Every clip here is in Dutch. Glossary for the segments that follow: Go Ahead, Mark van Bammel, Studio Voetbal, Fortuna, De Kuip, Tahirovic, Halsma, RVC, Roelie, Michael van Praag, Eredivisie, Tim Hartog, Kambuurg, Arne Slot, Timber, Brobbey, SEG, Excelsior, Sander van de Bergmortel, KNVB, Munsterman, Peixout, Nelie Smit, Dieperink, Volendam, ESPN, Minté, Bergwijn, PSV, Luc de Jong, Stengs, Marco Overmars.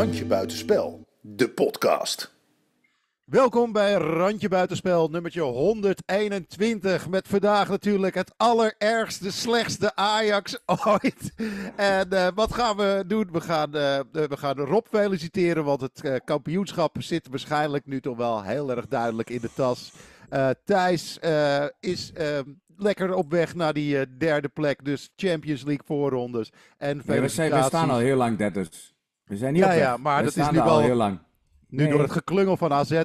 Randje Buitenspel, de podcast. Welkom bij Randje Buitenspel, nummertje 121. Met vandaag natuurlijk het allerergste, slechtste Ajax ooit. En wat gaan we doen? We gaan Rob feliciteren, want het kampioenschap zit waarschijnlijk nu toch wel heel erg duidelijk in de tas. Thijs is... lekker op weg naar die derde plek. Dus Champions League voorrondes. En we staan al heel lang dertigers. We zijn niet op weg. Ja, maar dat is nu al heel lang. Nu door het geklungel van AZ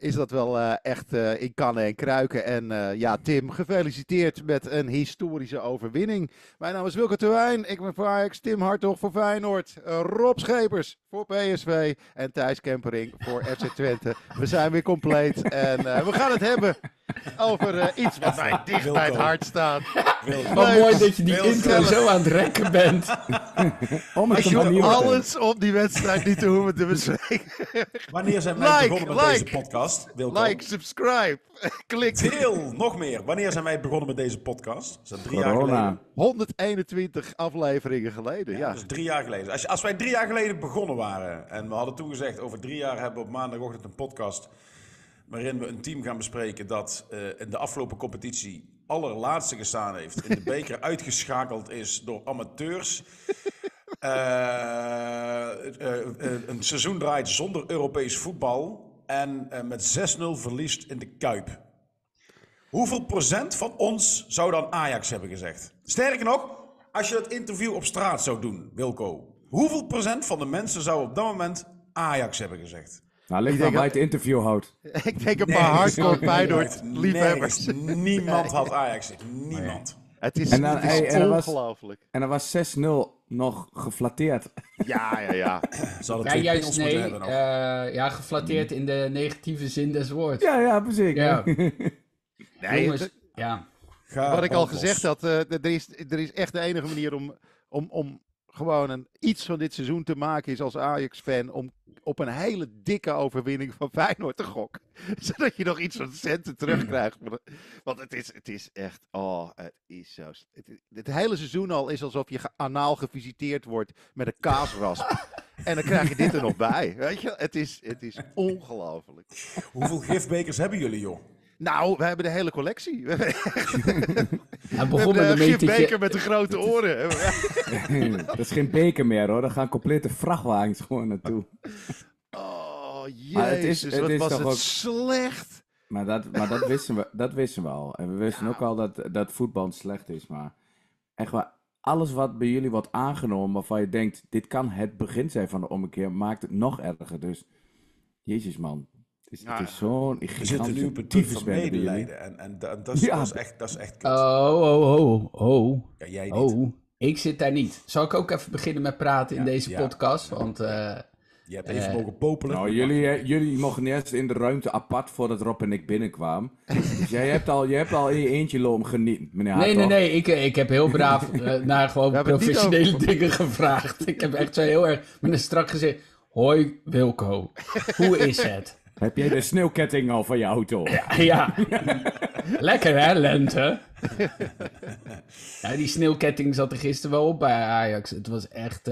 is dat wel echt in kannen en kruiken. En Tim, gefeliciteerd met een historische overwinning. Mijn naam is Wilke Terwijn. Ik ben voor Ajax. Tim Hartog voor Feyenoord. Rob Scheepers voor PSV. En Thijs Kemperink voor FC Twente. We zijn weer compleet. En we gaan het hebben over iets wat mij dicht bij het hart staat. Wat mooi dat je die intro zo aan het rekken bent. Ik doe alles om die wedstrijd niet te hoeven te bespreken. Wanneer zijn wij begonnen met deze podcast? Wilco? Like, subscribe, klik. Deel, nog meer. Wanneer zijn wij begonnen met deze podcast? Is dat 3 jaar geleden? 121 afleveringen geleden, ja. Dus 3 jaar geleden. Als wij 3 jaar geleden begonnen waren en we hadden toegezegd over 3 jaar hebben we op maandagochtend een podcast... waarin we een team gaan bespreken dat in de afgelopen competitie allerlaatste gestaan heeft. In de beker uitgeschakeld is door amateurs. Een seizoen draait zonder Europees voetbal. En met 6-0 verliest in de Kuip. Hoeveel procent van ons zou dan Ajax hebben gezegd? Sterker nog, als je dat interview op straat zou doen, Wilco. Hoeveel procent van de mensen zou op dat moment Ajax hebben gezegd? Nou, ligt aan waar het interview houdt. Ik denk een paar hardcore Feyenoord liefhebbers. Niemand had Ajax. Niemand. Nee. Het is ongelooflijk. En er was 6-0 nog geflatteerd. Ja. Zal het juist hebben nog. Ja, geflatteerd in de negatieve zin des woords. Ja, precies. Ja. Nee, jongens, ja. Wat ik al gezegd had, er is echt de enige manier om gewoon iets van dit seizoen te maken is als Ajax-fan om op een hele dikke overwinning van Feyenoord te gokken. Zodat je nog iets van centen terugkrijgt. Want het is echt... Oh, het is zo... Het hele seizoen al is alsof je anaal gevisiteerd wordt met een kaasrasp. En dan krijg je dit er nog bij. Weet je? Het is ongelooflijk. Hoeveel gifbekers hebben jullie, joh? Nou, we hebben de hele collectie. We hebben een gifbeker met de grote oren. Dat is geen beker meer hoor. Daar gaan complete vrachtwagens gewoon naartoe. Oh, jezus. Het was slecht. Maar dat wisten we al. En we wisten ook al dat voetbal slecht is. Maar echt waar, alles wat bij jullie wordt aangenomen waarvan je denkt, dit kan het begin zijn van de ommekeer, maakt het nog erger. Dus, jezus man. Het is zo'n gigantische tyfus medelijden. En dat is echt kut. Oh. Ja, jij niet. Oh, ik zit daar niet. Zal ik ook even beginnen met praten in deze podcast? Want, je hebt even mogen popelen. Nou, jullie mochten eerst in de ruimte apart voordat Rob en ik binnenkwamen. Dus jij hebt al in je eentje loom genieten, meneer Hartog. Nee. Ik heb heel braaf naar gewoon professionele dingen gevraagd. Ik heb echt zo heel erg met een strak gezicht. Hoi Wilco, hoe is het? Heb jij de sneeuwketting al van je auto? Ja. Lekker hè, lente? Ja, die sneeuwketting zat er gisteren wel op bij Ajax. Het was echt...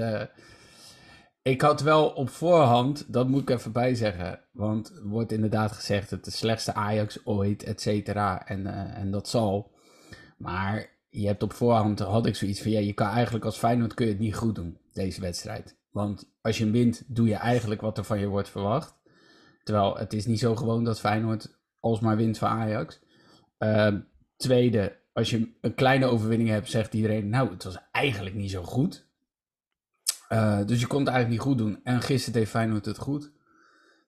Ik had wel op voorhand, dat moet ik even bijzeggen... want er wordt inderdaad gezegd dat de slechtste Ajax ooit, et cetera... en dat zal. Maar je hebt op voorhand, had ik zoiets van... je kan eigenlijk als Feyenoord kun je het niet goed doen, deze wedstrijd. Want als je hem wint, doe je eigenlijk wat er van je wordt verwacht. Terwijl het is niet zo gewoon dat Feyenoord alsmaar wint van Ajax. Tweede, als je een kleine overwinning hebt, zegt iedereen... nou, het was eigenlijk niet zo goed. Dus je kon het eigenlijk niet goed doen. En gisteren deed Feyenoord het goed.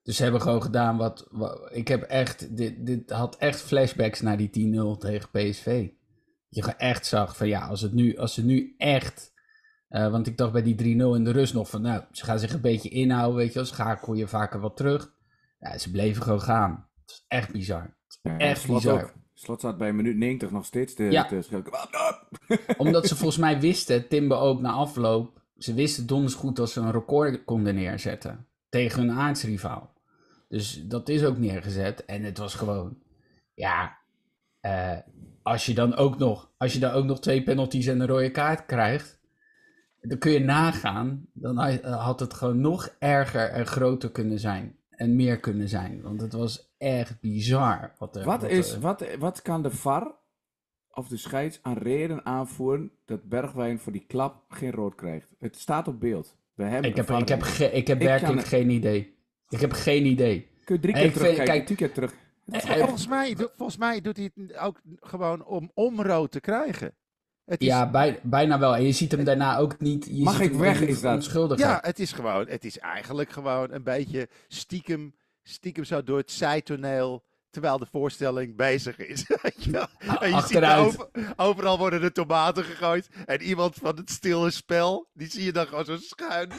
Dus ze hebben gewoon gedaan wat ik heb echt... Dit had echt flashbacks naar die 10-0 tegen PSV. Je echt zag van ja, als ze nu echt... want ik dacht bij die 3-0 in de rust nog van... nou, ze gaan zich een beetje inhouden, weet je wel. Schakel je vaker wat terug... Ja, ze bleven gewoon gaan. Het is echt bizar. Slot zat bij minuut 90 nog steeds te schreeuwen. Omdat ze volgens mij wisten, Timber ook na afloop, ze wisten donders goed dat ze een record konden neerzetten. Tegen hun aardsrivaal. Dus dat is ook neergezet. En het was gewoon, als je dan ook nog twee penalties en een rode kaart krijgt, Dan kun je nagaan, dan had het gewoon nog erger en groter kunnen zijn. En meer kunnen zijn. Want het was echt bizar. Wat kan de VAR of de scheids aan reden aanvoeren dat Bergwijn voor die klap geen rood krijgt? Het staat op beeld. Ik heb werkelijk geen idee. Ik heb geen idee. Kun je 3 keer terugkijken, 10 keer terug. Volgens mij doet hij het ook gewoon om rood te krijgen. Het is... Ja, bijna wel. En je ziet hem daarna ook niet. Mag ik weg? Is dat onschuldig? Ja, het is eigenlijk gewoon een beetje stiekem zo door het zijtoneel. Terwijl de voorstelling bezig is. Ja. En je achteruit. Ziet overal worden de tomaten gegooid. En iemand van het stille spel, die zie je dan gewoon zo schuin.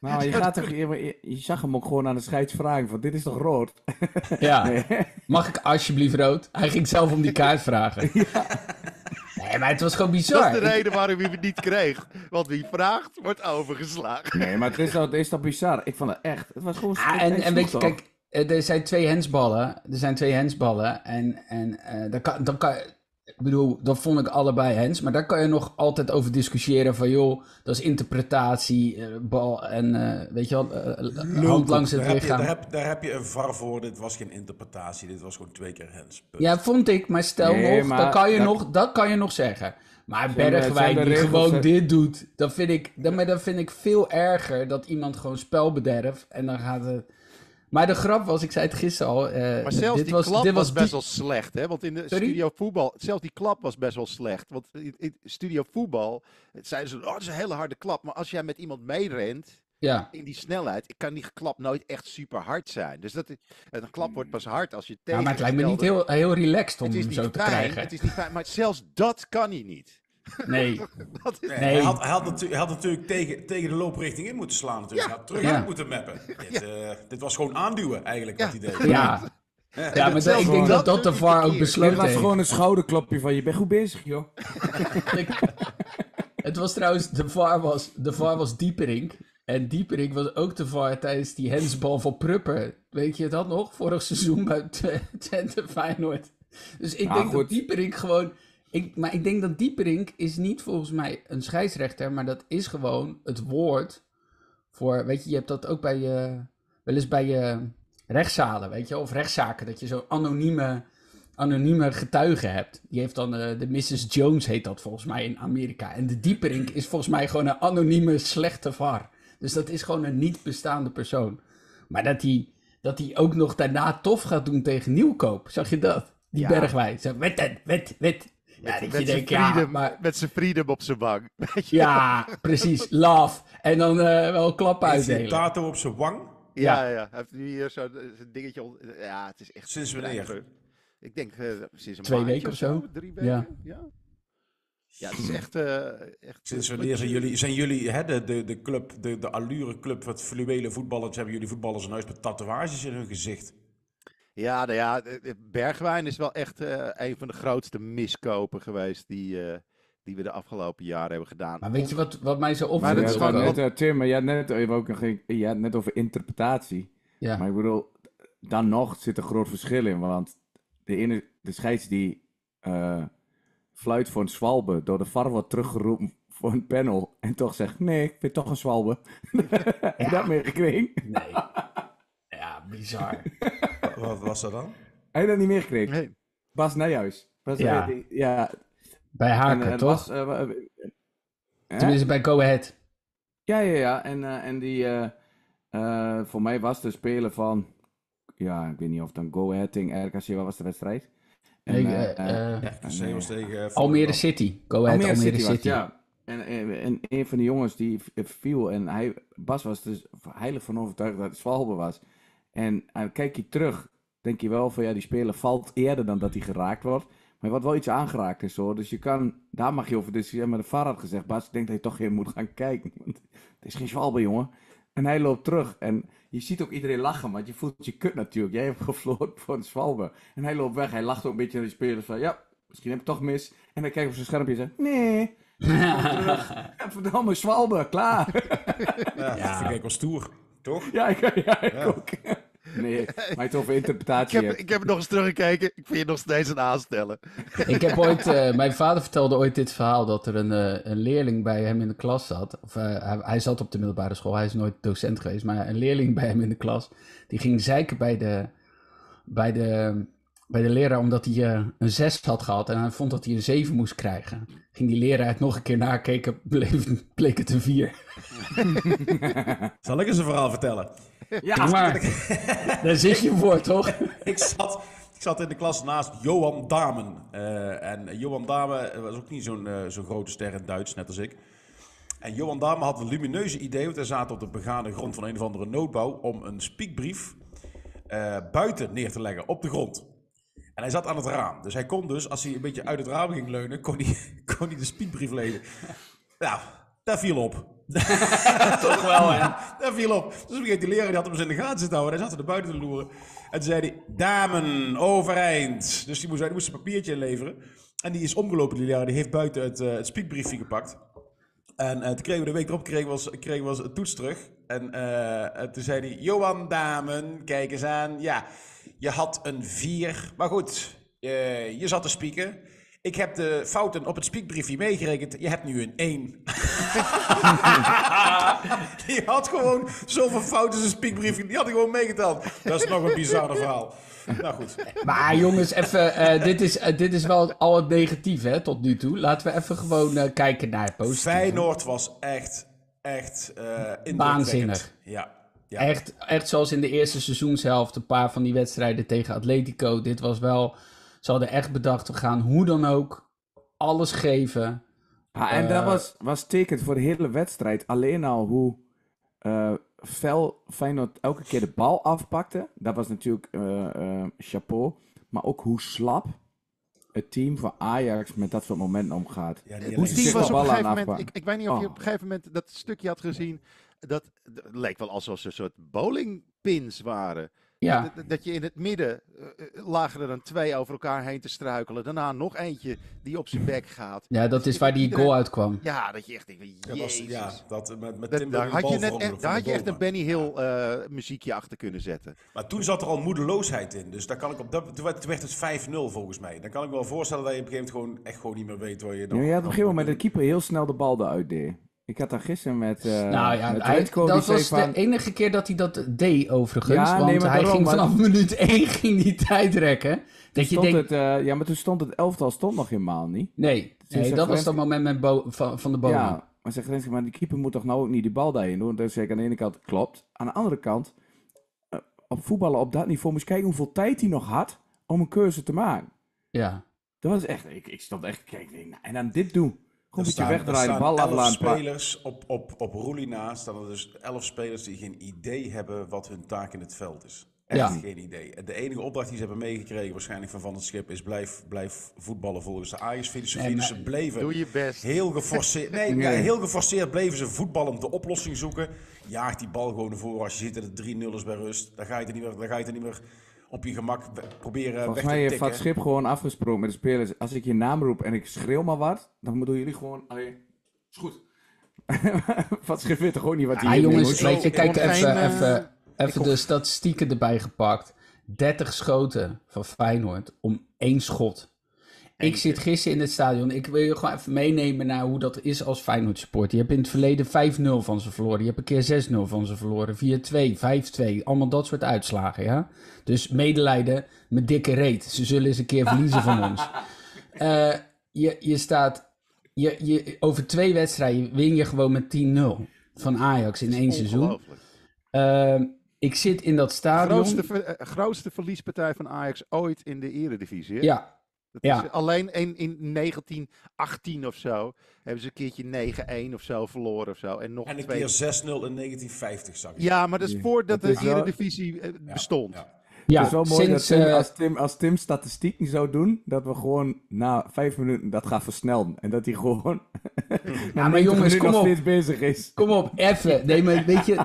Nou, je zag hem ook gewoon aan de scheids vragen van, dit is toch rood? Ja, mag ik alsjeblieft rood? Hij ging zelf om die kaart vragen. Ja. Nee, maar het was gewoon bizar. Dat is de reden waarom je het niet kreeg. Want wie vraagt, wordt overgeslagen. Nee, maar het is toch bizar? Ik vond het echt. Het was gewoon... En weet je, kijk... Er zijn twee handsballen en dan vond ik allebei hands, maar daar kan je nog altijd over discussiëren van joh, dat is interpretatie, bal en weet je wel, hand langs het lichaam. Daar heb je een VAR voor, dit was geen interpretatie, dit was gewoon 2 keer hands. Punt. Ja, vond ik, maar dat kan je nog zeggen. Maar Bergwijn die gewoon dit doet, dat vind ik veel erger dat iemand gewoon spel bederft en dan gaat het... Maar de grap was, ik zei het gisteren al... maar zelfs dit was best wel slecht, hè? Want in de studio voetbal... Zelfs die klap was best wel slecht. Want in studio voetbal... zeiden ze, oh, dat is een hele harde klap. Maar als jij met iemand meerent... Ja. In die snelheid kan die klap nooit echt super hard zijn. Dus een klap wordt pas hard als je tegen... Ja, maar het lijkt me niet heel relaxed om hem zo te krijgen. Het is niet fijn, maar zelfs dat kan hij niet. Nee. Nee. Hij had natuurlijk tegen de looprichting in moeten slaan. Natuurlijk. Ja. Hij had terug moeten mappen. Ja. Dit was gewoon aanduwen eigenlijk wat hij deed. Ja. Ja, maar ik denk dat de VAR ook besloten heeft. Dat was gewoon een schouderklopje van je bent goed bezig, joh. Het was trouwens, de VAR was Dieperink. En Dieperink was ook de VAR tijdens die handsbal van Prupper. Weet je dat nog? Vorig seizoen bij Twente Feyenoord. Dus ik denk dat Dieperink gewoon... Maar ik denk dat Dieperink is niet volgens mij een scheidsrechter, maar dat is gewoon het woord voor, weet je, je hebt dat ook bij je, wel eens bij je rechtszalen, weet je, of rechtszaken, dat je zo'n anonieme getuige hebt. Die heeft dan de Mrs. Jones heet dat volgens mij in Amerika. En de Dieperink is volgens mij gewoon een anonieme slechte VAR. Dus dat is gewoon een niet bestaande persoon. Maar dat hij ook nog daarna tof gaat doen tegen Nieuwkoop, zag je dat? Die Bergwijn, zo wet. Ja, met zijn freedom op zijn wang. Ja, precies. Love. En dan wel klap uitdelen. Is die tato op zijn wang? Ja. Hij heeft nu hier zo'n dingetje... Ja, het is echt... Sinds wanneer? Ik denk sinds 2 weken of zo. 3 weken? Ja. Ja, het is echt... Sinds wanneer zijn jullie hè, de club, de allure club, wat fluwele voetballers, hebben jullie voetballers in huis met tatoeages in hun gezicht? Ja, nou ja, Bergwijn is wel echt een van de grootste miskopen geweest die we de afgelopen jaren hebben gedaan. Maar weet je wat mij zo opviel? Tim, maar je had net over interpretatie. Ja. Maar ik bedoel, dan nog zit een groot verschil in. Want de scheids die fluit voor een zwalbe door de VAR wordt teruggeroepen voor een panel. En toch zegt, nee, ik vind toch een zwalbe. Ja. Dat meegekregen? Nee. Ja, bizar. Wat was dat dan? Hij had dat niet meer gekregen. Nee. Bas Nijhuis. Bij Haken, toch? Tenminste, bij Go Ahead. Ja. En die... voor mij was de speler van... Ja, ik weet niet of dan Go Ahead tegen RKC. Wat was de wedstrijd? RKC was tegen... Almere City. Go Ahead, Almere City. Ja. En een van de jongens die viel... En Bas was dus heilig van overtuigd dat het zwalbe was... En kijk je terug, denk je wel van ja, die speler valt eerder dan dat hij geraakt wordt. Maar wat wel iets aangeraakt is hoor. Dus daar mag je over discussiëren. Maar de VAR had gezegd, Bas, ik denk dat je toch weer moet gaan kijken. Want het is geen zwalbe, jongen. En hij loopt terug. En je ziet ook iedereen lachen, want je voelt je kut natuurlijk. Jij hebt gefloten voor een zwalbe. En hij loopt weg. Hij lacht ook een beetje naar de spelers van ja, misschien heb ik toch mis. En hij kijkt op zijn schermpje en zegt, nee. Terug. En verdomme, zwalbe, klaar. Ja, dat vind ik wel stoer, toch? Ja, ik ook. Nee, mijn toffe interpretatie. Ik heb nog eens teruggekeken. Ik vind je nog steeds een aansteller. Ik heb ooit, mijn vader vertelde ooit dit verhaal, dat er een leerling bij hem in de klas zat. Of, hij zat op de middelbare school, hij is nooit docent geweest. Maar een leerling bij hem in de klas, die ging zeiken bij de leraar omdat hij een 6 had gehad en hij vond dat hij een 7 moest krijgen. Ging die leraar het nog een keer nakeken, bleek het een 4. Zal ik eens een verhaal vertellen? Ja, maar daar zit je voor, toch? Ik zat in de klas naast Johan Dahmen. En Johan Dahmen was ook niet zo'n grote ster in Duits, net als ik. En Johan Dahmen had een lumineuze idee, want hij zaten op de begane grond van een of andere noodbouw, om een spiekbrief buiten neer te leggen, op de grond. En hij zat aan het raam. Dus hij kon dus, als hij een beetje uit het raam ging leunen, kon hij de spiekbrief lezen. Nou, daar viel op. Toch wel, hè? Daar viel op. Dus die leraar die had hem eens in de gaten zitten houden. Hij zat er buiten te loeren. En toen zei hij, Damen, overeind. Dus die moest een papiertje inleveren. En die is omgelopen, die leraar. Die heeft buiten het spiekbriefje gepakt. En toen kregen we de week erop, kregen we het toets terug. En toen zei hij, Johan Dahmen, kijk eens aan. Ja, je had een 4. Maar goed, je zat te spieken. Ik heb de fouten op het spiekbriefje meegerekend. Je hebt nu een 1. Die had gewoon zoveel fouten als een spiekbriefje. Die had ik gewoon meegeteld. Dat is nog een bizarre verhaal. Nou goed. Maar jongens, even, dit is wel al het negatief, hè, tot nu toe. Laten we even gewoon kijken naar het positief. Feyenoord was echt waanzinnig. Ja. Ja. Echt zoals in de eerste seizoenshelft. Een paar van die wedstrijden tegen Atletico. Dit was wel... Ze hadden echt bedacht, we gaan hoe dan ook alles geven. Ja, en dat was tekend voor de hele wedstrijd. Alleen al hoe fel Feyenoord elke keer de bal afpakte. Dat was natuurlijk chapeau. Maar ook hoe slap het team van Ajax met dat soort momenten omgaat. Ja, hoe die was op een gegeven moment... Ik weet niet of je op een gegeven moment dat stukje had gezien. Dat leek wel alsof ze een soort bowlingpins waren. Ja. Dat je in het midden lagen er dan 2 over elkaar heen te struikelen. Daarna nog eentje die op zijn bek gaat. Ja, dat is waar die goal uitkwam. Ja, dat je echt denkt, jezus. Ja, dat met Tim daar had je, echt een Benny Hill muziekje achter kunnen zetten. Maar toen zat er al moedeloosheid in. Dus daar kan ik toen werd het 5-0 volgens mij. Dan kan ik me wel voorstellen dat je op een gegeven moment gewoon niet meer weet waar je dan... Ja, je had op een gegeven moment de keeper heel snel de bal eruit deed. Ik had daar gisteren met... dat was de enige keer dat hij dat deed, overigens. Ja, want hij ging vanaf minuut 1 ging die tijd rekken. Dat je denkt... ja, maar toen stond het elftal nog helemaal niet. Nee, dat was dat moment met van de Bomen. Ja, maar zegt Renske, maar die keeper moet toch nou ook niet die bal daarin doen? Dat zeg ik aan de ene kant, klopt. Aan de andere kant, op voetballen op dat niveau... moest kijken hoeveel tijd hij nog had om een keuze te maken. Ja. Dat was echt... Ik stond echt kijken en aan dit doen. Er staan 11 spelers op Roelie naast. Staan er dus 11 spelers die geen idee hebben wat hun taak in het veld is. Echt geen idee. En de enige opdracht die ze hebben meegekregen, waarschijnlijk van het Schip, is blijf voetballen volgens de Ajax-filosofie. Dus ze bleven doe je best. Heel geforceerd. Heel geforceerd bleven ze voetballend de oplossing zoeken. Jaag die bal gewoon ervoor. Als je ziet dat het 3-0 is bij rust, dan ga je er niet meer... op je gemak proberen weg te tikken. Volgens mij heeft Van 't Schip gewoon afgesproken met de spelers. Als ik je naam roep en ik schreeuw maar wat, dan bedoelen jullie gewoon... Allee, is goed. Van 't Schip weet toch gewoon niet wat hij hier jongens, weet je, kijk, even de statistieken erbij gepakt. 30 schoten van Feyenoord om 1 schot. Ik zit gisteren in het stadion. Ik wil je gewoon even meenemen naar hoe dat is als Feyenoord support. Je hebt in het verleden 5-0 van ze verloren. Je hebt een keer 6-0 van ze verloren. 4-2, 5-2. Allemaal dat soort uitslagen, ja. Dus medelijden met dikke reet. Ze zullen eens een keer verliezen van ons. Je staat over 2 wedstrijden win je gewoon met 10-0 van Ajax in 1 seizoen. Ik zit in dat stadion. Grootste verliespartij van Ajax ooit in de Eredivisie. Hè? Ja. Ja. Is alleen in 1918 of zo hebben ze een keertje 9-1 of zo verloren of zo. En nog en een keer 6-0 in 1950 zag ik. Ja, maar dat is voordat de Eredivisie bestond. Ja. Ja, het is wel mooi dat als Tim statistiek niet zou doen, dat we gewoon na 5 minuten dat gaan versnellen. En dat hij gewoon maar jongens, kom nog op. Steeds bezig is. Kom op, even. Nee, maar weet je,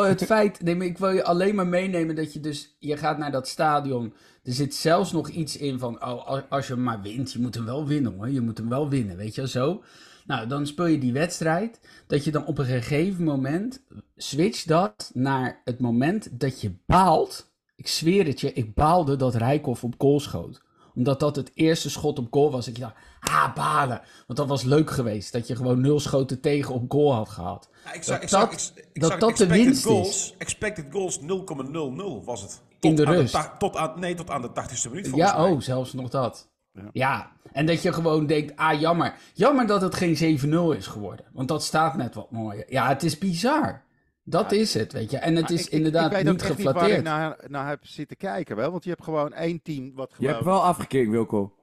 het feit, ik wil je alleen maar meenemen dat je dus, je gaat naar dat stadion. Er zit zelfs nog iets in van, als je hem maar wint, je moet hem wel winnen hoor. Je moet hem wel winnen, weet je, zo. Nou, dan speel je die wedstrijd, dat je dan op een gegeven moment switcht dat naar het moment dat je baalt Ik zweer het je, ik baalde dat Rijkoff op goal schoot. Omdat dat het eerste schot op goal was. Ik dacht, balen. Want dat was leuk geweest. Dat je gewoon 0 schoten tegen op goal had gehad. Ja, ik zag dat de winst goals, is. Expected goals 0,00 was het. In de rust. Tot aan de 80ste minuut volgens mij. Oh, zelfs nog dat. Ja, en dat je gewoon denkt, jammer. Jammer dat het geen 7-0 is geworden. Want dat staat net wat mooier. Ja, het is bizar. Dat is het, weet je. En het is inderdaad niet geflatteerd. Ik weet niet waar ik naar heb zitten kijken, wel. Want je hebt gewoon één team wat gewoon... Je hebt wel afgekeken, Wilco.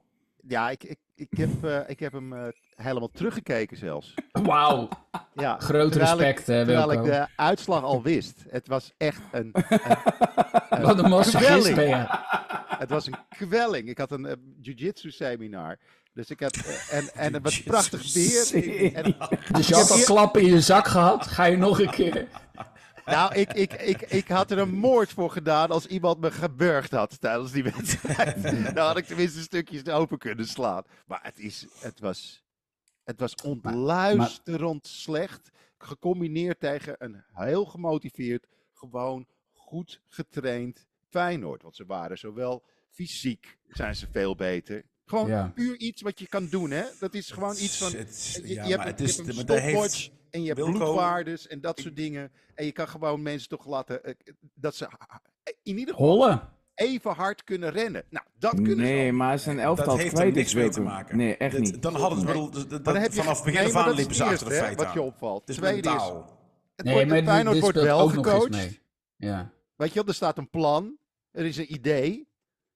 Ja, ik heb hem helemaal teruggekeken zelfs. Wauw. Ja, groot respect, Wilco. Terwijl ik de uitslag al wist. Het was echt een wat een masochist ben je. Het was een kwelling. Ik had een jiu-jitsu seminar. Dus ik heb en wat prachtig weer. Dus je had al klappen in je zak gehad. Ga je nog een keer? Nou, ik had er een moord voor gedaan als iemand me geburgd had tijdens die wedstrijd. Dan had ik tenminste stukjes open kunnen slaan. Maar het was ontluisterend slecht. Gecombineerd tegen een heel gemotiveerd, gewoon goed getraind Feyenoord. Want ze waren zowel fysiek, zijn ze veel beter. Gewoon puur iets wat je kan doen, hè? Dat is gewoon iets van... Je hebt een stopwatch en je hebt bloedwaardes en dat soort dingen. En je kan gewoon mensen toch laten... Dat ze in ieder geval even hard kunnen rennen. Nou, dat kunnen ze. Nee, maar zijn elftal kwijt. Dat heeft er niks mee te maken. Nee, echt niet. Dan hadden ze vanaf het begin van liepen ze achter de feiten. Wat je opvalt. Dus tweede is... Feyenoord wordt wel gecoacht. Weet je wel, er staat een plan. Er is een idee.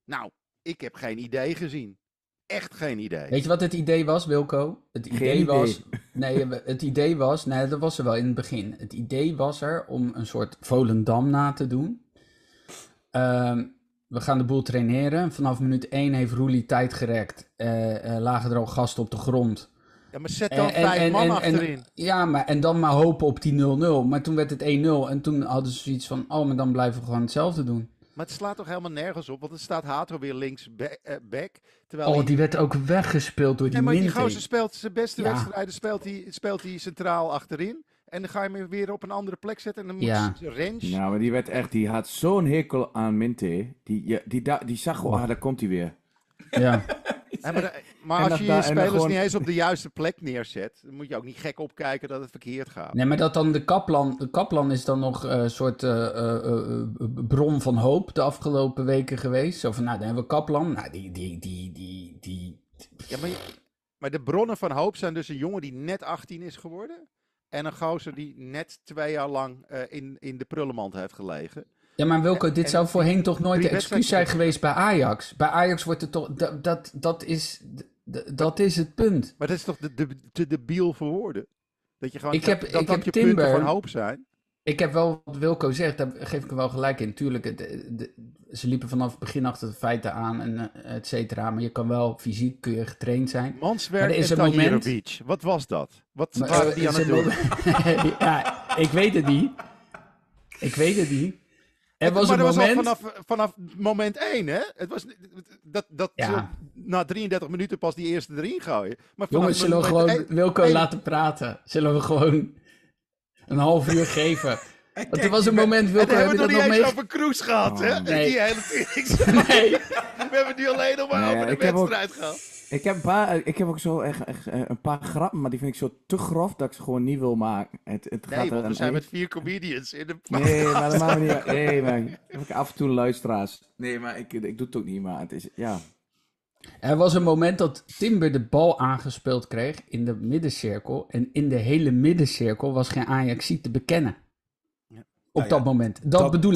Nou, ik heb geen idee gezien. Echt geen idee. Weet je wat het idee was, Wilco? Nee, dat was er wel in het begin. Het idee was er om een soort Volendam na te doen. We gaan de boel traineren. Vanaf minuut 1 heeft Roelie tijd gerekt. Lagen er al gasten op de grond. Ja, maar zet dan 5 man achterin. En dan maar hopen op die 0-0. Maar toen werd het 1-0. En toen hadden ze zoiets van, maar dan blijven we gewoon hetzelfde doen. Maar het slaat toch helemaal nergens op, want het staat Hato weer links back. Terwijl die werd ook weggespeeld door die minting. Maar die gozer speelt zijn beste wedstrijden, speelt hij centraal achterin. En dan ga je hem weer op een andere plek zetten en dan moet je range. Ja, maar die had zo'n hekel aan Minté. Die zag gewoon, daar komt hij weer. Ja. Maar als je je spelers gewoon... niet eens op de juiste plek neerzet, dan moet je ook niet gek opkijken dat het verkeerd gaat. Nee, maar dat dan de Kaplan is dan nog een soort bron van hoop de afgelopen weken geweest. Zo van, dan hebben we Kaplan. Nou, die... Ja, maar de bronnen van hoop zijn dus een jongen die net 18 is geworden en een gozer die net 2 jaar lang in de prullenmand heeft gelegen. Ja, maar Wilco, dit zou voorheen toch nooit de excuus zijn geweest bij Ajax. Bij Ajax wordt het toch... Dat is het punt. Maar dat is toch te debiel voor woorden? Dat je gewoon... Ik heb je punten van hoop zijn. Ik heb wel wat Wilco zegt, daar geef ik hem wel gelijk in. Tuurlijk, ze liepen vanaf het begin achter de feiten aan en et cetera. Maar je kan wel fysiek getraind zijn. Manswerk en Tahirovic, wat was dat? Wat waren die aan het doen? Ik weet het niet. Maar dat was al vanaf moment 1, hè? Het was na 33 minuten pas die eerste erin gooien. Maar jongens, zullen we gewoon Wilco laten praten? Zullen we gewoon een half uur geven? Want er was een moment, Wilco... We hebben het nog niet eens over Kroes gehad, hè? Nee. Die hele we hebben het nu alleen nog maar over de wedstrijd gehad. Ik heb ook zo echt een paar grappen, maar die vind ik zo te grof dat ik ze gewoon niet wil maken. We zijn met 4 comedians in de podcast. Nee, maar dat maken we niet. Nee, maar ik heb af en toe luisteraars. Nee, maar ik doe het ook niet, maar het is, Er was een moment dat Timber de bal aangespeeld kreeg in de middencirkel. En in de hele middencirkel was geen Ajaxiet te bekennen. Op dat moment. Dat bedoel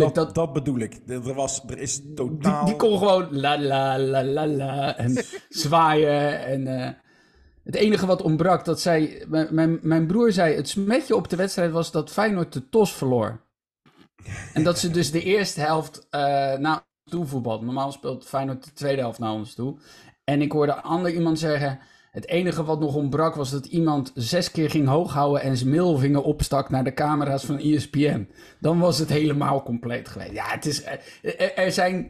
ik. Er is totaal... Die kon gewoon la la la la la en zwaaien. En, het enige wat ontbrak, dat zij... Mijn broer zei, het smetje op de wedstrijd was dat Feyenoord de TOS verloor. En dat ze dus de eerste helft naar ons toe voetbalden. Normaal speelt Feyenoord de tweede helft naar ons toe. En ik hoorde ander iemand zeggen... Het enige wat nog ontbrak was dat iemand 6 keer ging hooghouden en zijn middelvinger opstak naar de camera's van ESPN. Dan was het helemaal compleet geweest. Ja, het is,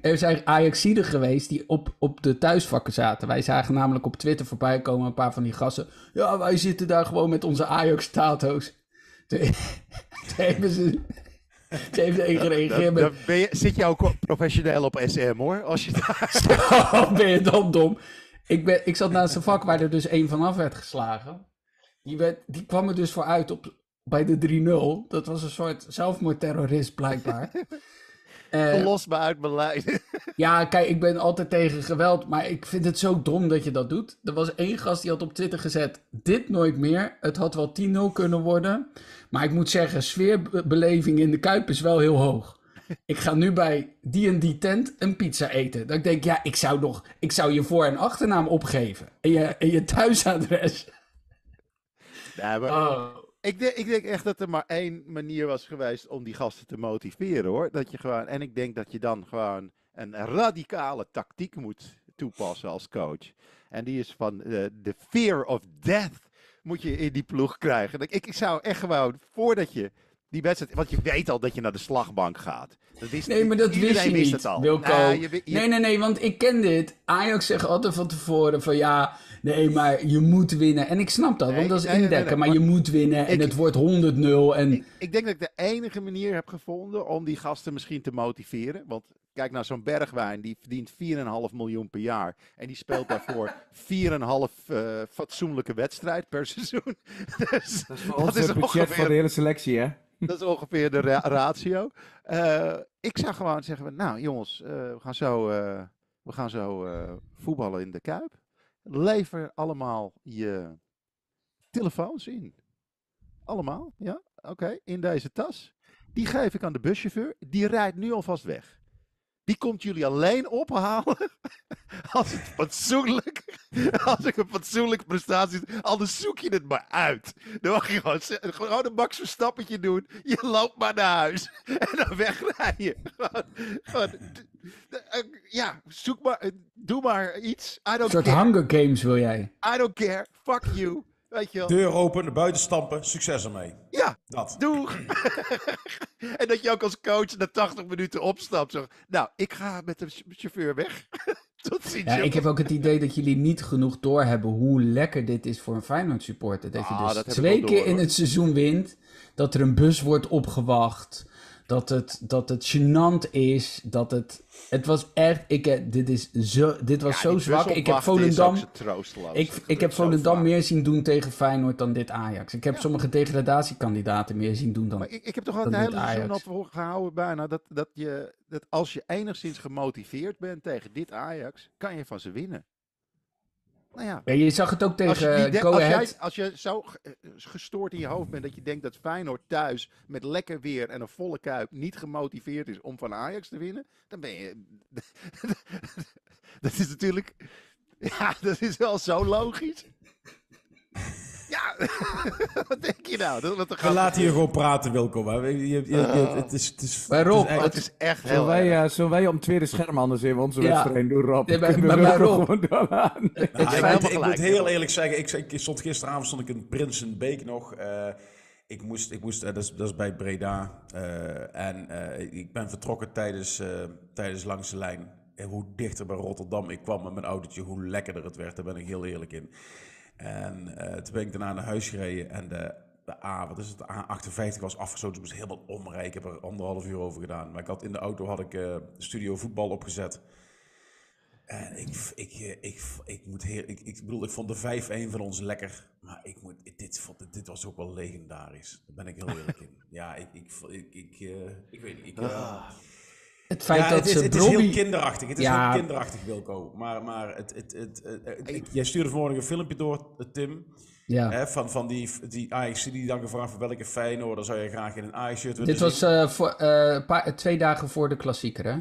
er zijn Ajaxiden geweest die op de thuisvakken zaten. Wij zagen namelijk op Twitter voorbij komen een paar van die gasten. Ja, wij zitten daar gewoon met onze Ajax-tato's. Toen hebben ze... Ze heeft één gereageerd met... Zit je ook professioneel op SM, hoor? Als je daar... Ben je dan dom? Ik zat naast een vak waar er dus één vanaf werd geslagen. Die kwam er dus vooruit bij de 3-0. Dat was een soort zelfmoordterrorist, blijkbaar. Los me uit mijn lijn. Ja, kijk, ik ben altijd tegen geweld, maar ik vind het zo dom dat je dat doet. Er was één gast die had op Twitter gezet, dit nooit meer. Het had wel 10-0 kunnen worden. Maar ik moet zeggen, sfeerbeleving in de Kuip is wel heel hoog. Ik ga nu bij die en die tent een pizza eten. Dan denk ik, ja, ik zou je voor- en achternaam opgeven. En je thuisadres. Nee, maar... Oh. Ik denk echt dat er maar één manier was geweest om die gasten te motiveren, hoor. Dat je gewoon, en ik denk dat je dan gewoon een radicale tactiek moet toepassen als coach. En die is van de fear of death moet je in die ploeg krijgen. Ik zou echt gewoon, voordat je die wedstrijd... Want je weet al dat je naar de slagbank gaat. Dat wist je niet. Wilco. Nee, want ik ken dit. Ajax zegt altijd van tevoren van ja... Nee, maar je moet winnen. En ik snap dat, want dat is indekken. Maar je moet winnen en het wordt 100-0. En... Ik denk dat ik de enige manier heb gevonden om die gasten misschien te motiveren. Want kijk naar zo'n Bergwijn, die verdient 4,5 miljoen per jaar. En die speelt daarvoor 4,5 fatsoenlijke wedstrijd per seizoen. Dus, dat is voor ons het budget voor de hele selectie, hè? Dat is ongeveer de ratio. Ik zou gewoon zeggen, nou jongens, we gaan zo voetballen in de Kuip. Lever allemaal je telefoons in. Allemaal, ja, oké, in deze tas. Die geef ik aan de buschauffeur. Die rijdt nu alvast weg. Die komt jullie alleen ophalen als ik een fatsoenlijke prestatie... Anders zoek je het maar uit. Dan mag je gewoon een Max Verstappentje doen. Je loopt maar naar huis. En dan wegrijden. Ja, zoek maar... Doe maar iets. Een soort Hunger Games wil jij. I don't care. Fuck you. Weet je wel. Deur open, buiten stampen, succes ermee. Ja, dat. Doeg. En dat je ook als coach na 80 minuten opstapt. Zo. Nou, ik ga met de chauffeur weg. Tot ziens. Ja, ik heb ook het idee dat jullie niet genoeg doorhebben hoe lekker dit is voor een Feyenoord supporter. Dat je dus dat 2 keer in het seizoen wint, dat er een bus wordt opgewacht, dat het gênant is, dat het... Het was echt... Dit was zo zwak. Ik heb Volendam... Ik heb Volendam meer zien doen tegen Feyenoord dan dit Ajax. Ik heb sommige degradatiekandidaten meer zien doen dan dit Ajax. Ik heb toch al het hele seizoen op gehouden bijna. Dat als je enigszins gemotiveerd bent tegen dit Ajax, kan je van ze winnen. Nou ja. Ja, je zag het ook tegen Go Ahead. Als je zo gestoord in je hoofd bent dat je denkt dat Feyenoord thuis met lekker weer en een volle Kuip niet gemotiveerd is om van Ajax te winnen, dan ben je... Dat is natuurlijk... Ja, dat is wel zo logisch. Ja, wat denk je nou? We laten hier gewoon praten, Wilco. Het is echt heel erg. Zullen wij om tweede scherm anders in onze wedstrijd doen, Rob? Ik moet heel eerlijk zeggen, ik stond gisteravond in Prinsenbeek nog. Dat is bij Breda. Ik ben vertrokken tijdens Langs de Lijn. En hoe dichter bij Rotterdam ik kwam met mijn autootje, hoe lekkerder het werd. Daar ben ik heel eerlijk in. En toen ben ik daarna naar huis gereden en de A58 was afgesloten, dus ik moest helemaal omrijden. Ik heb er 1,5 uur over gedaan. Maar ik had in de auto Studio Voetbal opgezet. En ik vond de 5-1 van ons lekker, maar dit was ook wel legendarisch. Daar ben ik heel eerlijk in. Ja, ik weet niet. Het feit is heel kinderachtig. Het is heel kinderachtig, Wilco. Maar jij stuurde vanmorgen een filmpje door, Tim. Ja. Van die Ajax die dan gevraagd voor welke Feyenoorder zou je graag in een Ajax-shirt willen zien. Dit was 2 dagen voor de klassieker, hè?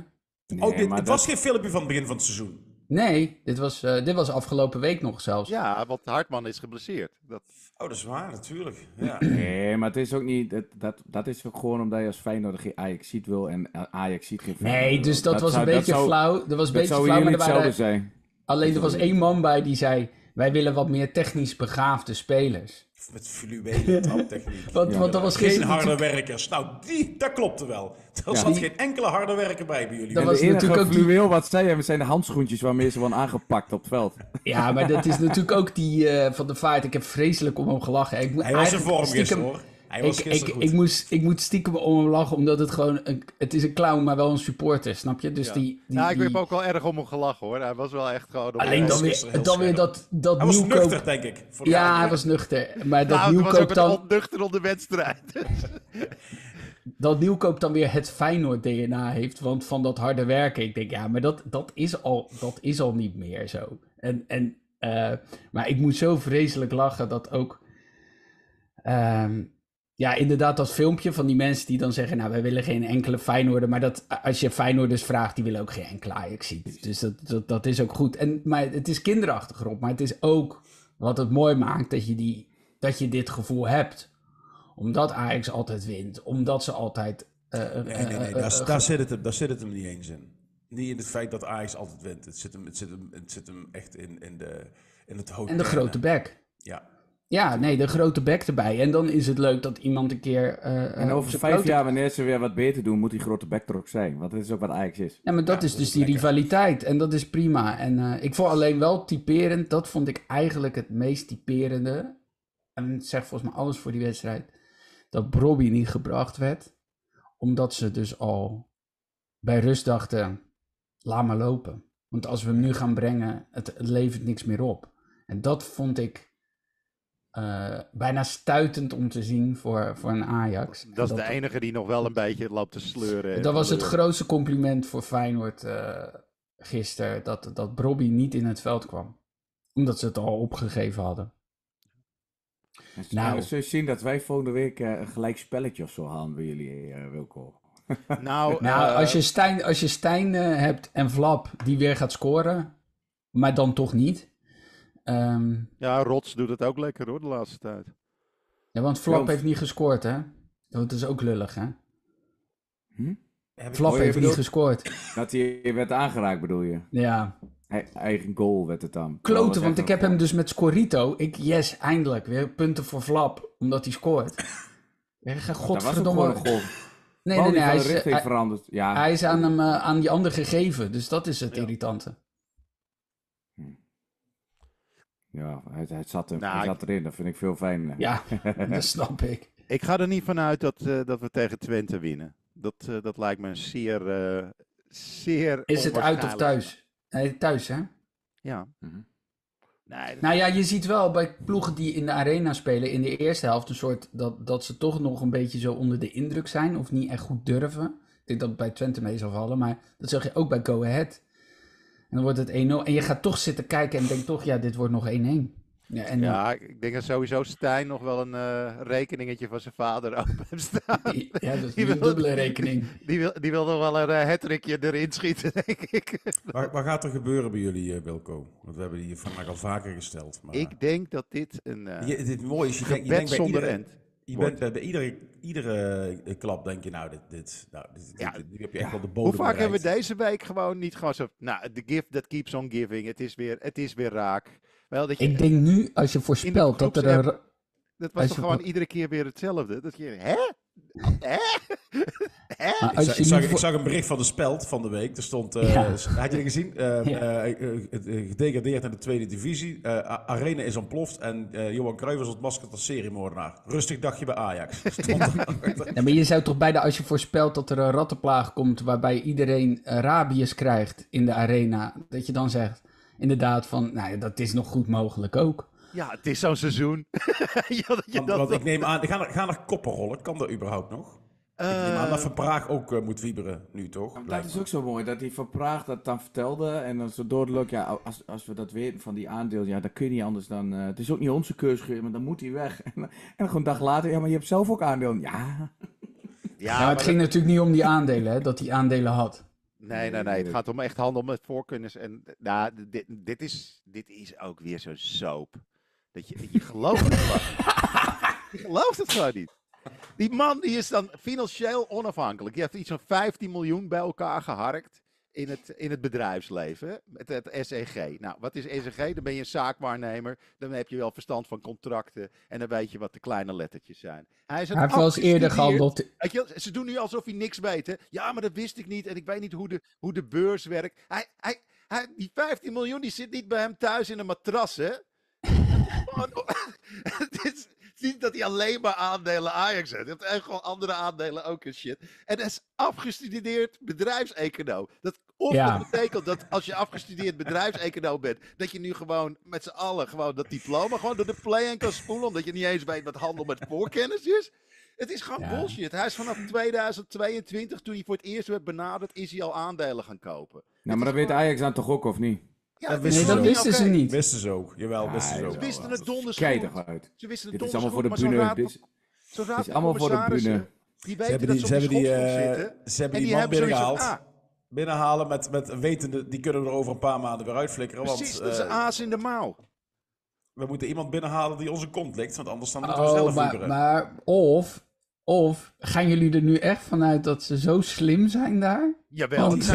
Nee, het was geen filmpje van het begin van het seizoen. Nee, dit was afgelopen week nog zelfs. Ja, want Hartman is geblesseerd. Dat is waar, natuurlijk. Ja. Nee, maar het is ook niet... Dat is ook gewoon omdat je als Feyenoord geen Ajax-ziet wil en Ajax-ziet geen Feyenoord. Nee, dus dat was een beetje flauw. Er was één man bij die zei, wij willen wat meer technisch begaafde spelers. Met fluwele traptechniek. Want dat was geen harde werkers. Nou, dat klopte wel. Er zat geen enkele harde werker bij jullie. Dat was de enige natuurlijk ook fluweel wat zij hebben, zijn de handschoentjes waarmee ze worden aangepakt op het veld. Ja, maar dat is natuurlijk ook die van de Vaart. Ik heb vreselijk om hem gelachen. Hij was in vorm gisteren, hoor. Hij was gisteren goed. Ik moet stiekem om hem lachen, omdat het gewoon... Het is een clown, maar wel een supporter, snap je? Dus ja. Ik heb ook wel erg om hem gelachen, hoor. Hij was wel echt gewoon... Alleen dan weer dat hij Nieuwkoop... Hij was nuchter, denk ik. Ja, hij was nuchter. Maar dat Nieuwkoop was ook dan... onnuchter op de wedstrijd. Dat Nieuwkoop dan weer het Feyenoord-DNA heeft, want van dat harde werken. Ik denk, ja, maar dat is al niet meer zo. Maar ik moet zo vreselijk lachen dat ook... ja, inderdaad dat filmpje van die mensen die dan zeggen... nou, wij willen geen enkele Feyenoorder... maar dat, als je Feyenoorders vraagt, die willen ook geen enkele Ajaxide. Dus dat is ook goed. Maar het is kinderachtig, Rob. Maar het is ook wat het mooi maakt dat je dit gevoel hebt... Omdat Ajax altijd wint. Omdat ze altijd... Daar zit het hem niet eens in. Niet in het feit dat Ajax altijd wint. Het zit hem echt in het hoofd. En de grote bek. Ja. Ja, nee, de grote bek erbij. En dan is het leuk dat iemand een keer... en over 5 jaar, wanneer ze weer wat beter doen, moet die grote bek er ook zijn. Want dat is ook wat Ajax is. Ja, maar dat is dus die rivaliteit. En dat is prima. En ik vond alleen wel typerend. Dat vond ik eigenlijk het meest typerende. En het zegt volgens mij alles voor die wedstrijd. Dat Brobbey niet gebracht werd, omdat ze dus al bij rust dachten, laat maar lopen. Want als we hem nu gaan brengen, het levert niks meer op. En dat vond ik bijna stuitend om te zien voor een Ajax. Dat is de enige die nog wel een beetje loopt te sleuren. Dat was het grootste compliment voor Feyenoord gisteren, dat Brobbey niet in het veld kwam. Omdat ze het al opgegeven hadden. Nou, zul je zien dat wij volgende week een gelijk spelletje of zo halen bij jullie, Wilco. Als je Stijn hebt en Vlap die weer gaat scoren, maar dan toch niet. Ja, Rots doet het ook lekker hoor, de laatste tijd. Ja, want Vlap heeft niet gescoord, hè? Dat is ook lullig, hè? Vlap heeft niet gescoord. Dat hij werd aangeraakt, bedoel je? Ja. Eigen goal werd het dan. Kloten, want ik heb hem dus met Scorito. Yes, eindelijk. Weer punten voor Vlap. Omdat hij scoort. Godverdomme. Dat was een goal. Nee. Hij is veranderd. Ja. Hij is aan die ander gegeven. Dus dat is het irritante. Ja, hij zat erin. Dat vind ik veel fijner. Ja, dat snap ik. Ik ga er niet vanuit dat we tegen Twente winnen. Dat lijkt me zeer, zeer. Is het uit of thuis? Nee, thuis, hè? Ja. Nee, nou ja, je ziet wel bij ploegen die in de arena spelen in de eerste helft een soort dat ze toch nog een beetje zo onder de indruk zijn of niet echt goed durven. Ik denk dat het bij Twente mee zal vallen, maar dat zag je ook bij Go Ahead. En dan wordt het 1-0 en je gaat toch zitten kijken en denkt toch, ja, dit wordt nog 1-1. Ja, ik denk dat sowieso Stijn nog wel een rekeningetje van zijn vader open heeft staan. Ja, dat is die een dubbele rekening. Die wil nog wel een hattrickje erin schieten, denk ik. Wat gaat er gebeuren bij jullie, Wilco? Want we hebben die vraag al vaker gesteld. Maar... Ik denk dat dit een dit mooi is. Bij iedere klap denk je, dit heb je echt wel de bodem. Hoe vaak hebben we deze week gewoon niet gewoon zo... Nou, the gift that keeps on giving. Het is weer raak. Wel, dat je, ik denk nu, als je voorspelt dat er... dat was toch gewoon iedere keer weer hetzelfde? Dat je... Ik zag een bericht van de Speld van de week. Er stond... Had je het gezien? Gedegradeerd naar de tweede divisie. Arena is ontploft. En Johan Cruijff was ontmaskerd als seriemoordenaar. Rustig dagje bij Ajax. Maar je zou toch bijna, als je voorspelt dat er een rattenplaag komt... waarbij iedereen rabies krijgt in de arena... dat je dan zegt... Inderdaad, van, nou ja, dat is nog goed mogelijk ook. Ja, het is zo'n seizoen. Want ik neem aan, gaan er koppen rollen? Kan dat überhaupt nog? Ik neem aan dat Van Praag ook moet wieberen nu, toch? Dat is ook zo mooi, dat die Van Praag dat dan vertelde. En dan zo doodelijk, ja, als we dat weten van die aandeel, ja, dan kun je niet anders dan... het is ook niet onze keuze, maar dan moet hij weg. En gewoon een dag later, ja, maar je hebt zelf ook aandeel. Ja. Ja, maar het ging natuurlijk niet om die aandelen, hè, dat hij aandelen had. Nee. Het gaat om echt handel met voorkennis. En nou, dit is ook weer zo'n soap. Dat je gelooft het gewoon. Je gelooft het gewoon niet. Die man die is dan financieel onafhankelijk. Die heeft iets van 15 miljoen bij elkaar geharkt in het bedrijfsleven. Met het SEG. Nou, wat is SEG? Dan ben je een zaakwaarnemer. Dan heb je wel verstand van contracten. En dan weet je wat de kleine lettertjes zijn. Hij heeft wel eens eerder gehandeld. Ze doen nu alsof hij niks weet. Hè? Ja, maar dat wist ik niet. En ik weet niet hoe de beurs werkt. Die 15 miljoen die zit niet bij hem thuis in een matras. Hè? Het is niet dat hij alleen maar aandelen Ajax heeft. Hij heeft gewoon andere aandelen ook en shit. En hij is afgestudeerd bedrijfseconoom. Dat betekent dat als je afgestudeerd bedrijfseconoom bent, dat je nu gewoon met z'n allen gewoon dat diploma gewoon door de play-in kan spoelen, omdat je niet eens weet wat handel met voorkennis is. Het is gewoon bullshit. Hij is vanaf 2022, toen hij voor het eerst werd benaderd, is hij al aandelen gaan kopen. Nou, maar dat weet Ajax dan toch ook, of niet? Ja, dat wisten ze niet. Dat wisten ze ook. Jawel, ze wisten het donders uit. Ze wisten het donders goed, maar zo'n raad van commissarissen, die weten dat ze op de schotsgrond zitten. Ze hebben die man binnengehaald. Binnenhalen met wetende, die kunnen we er over een paar maanden weer uitflikkeren. Precies, dat is een aas in de mouw. We moeten iemand binnenhalen die onze kont likt, want anders dan moeten we zelf voederen. Of gaan jullie er nu echt vanuit dat ze zo slim zijn daar? Jawel, want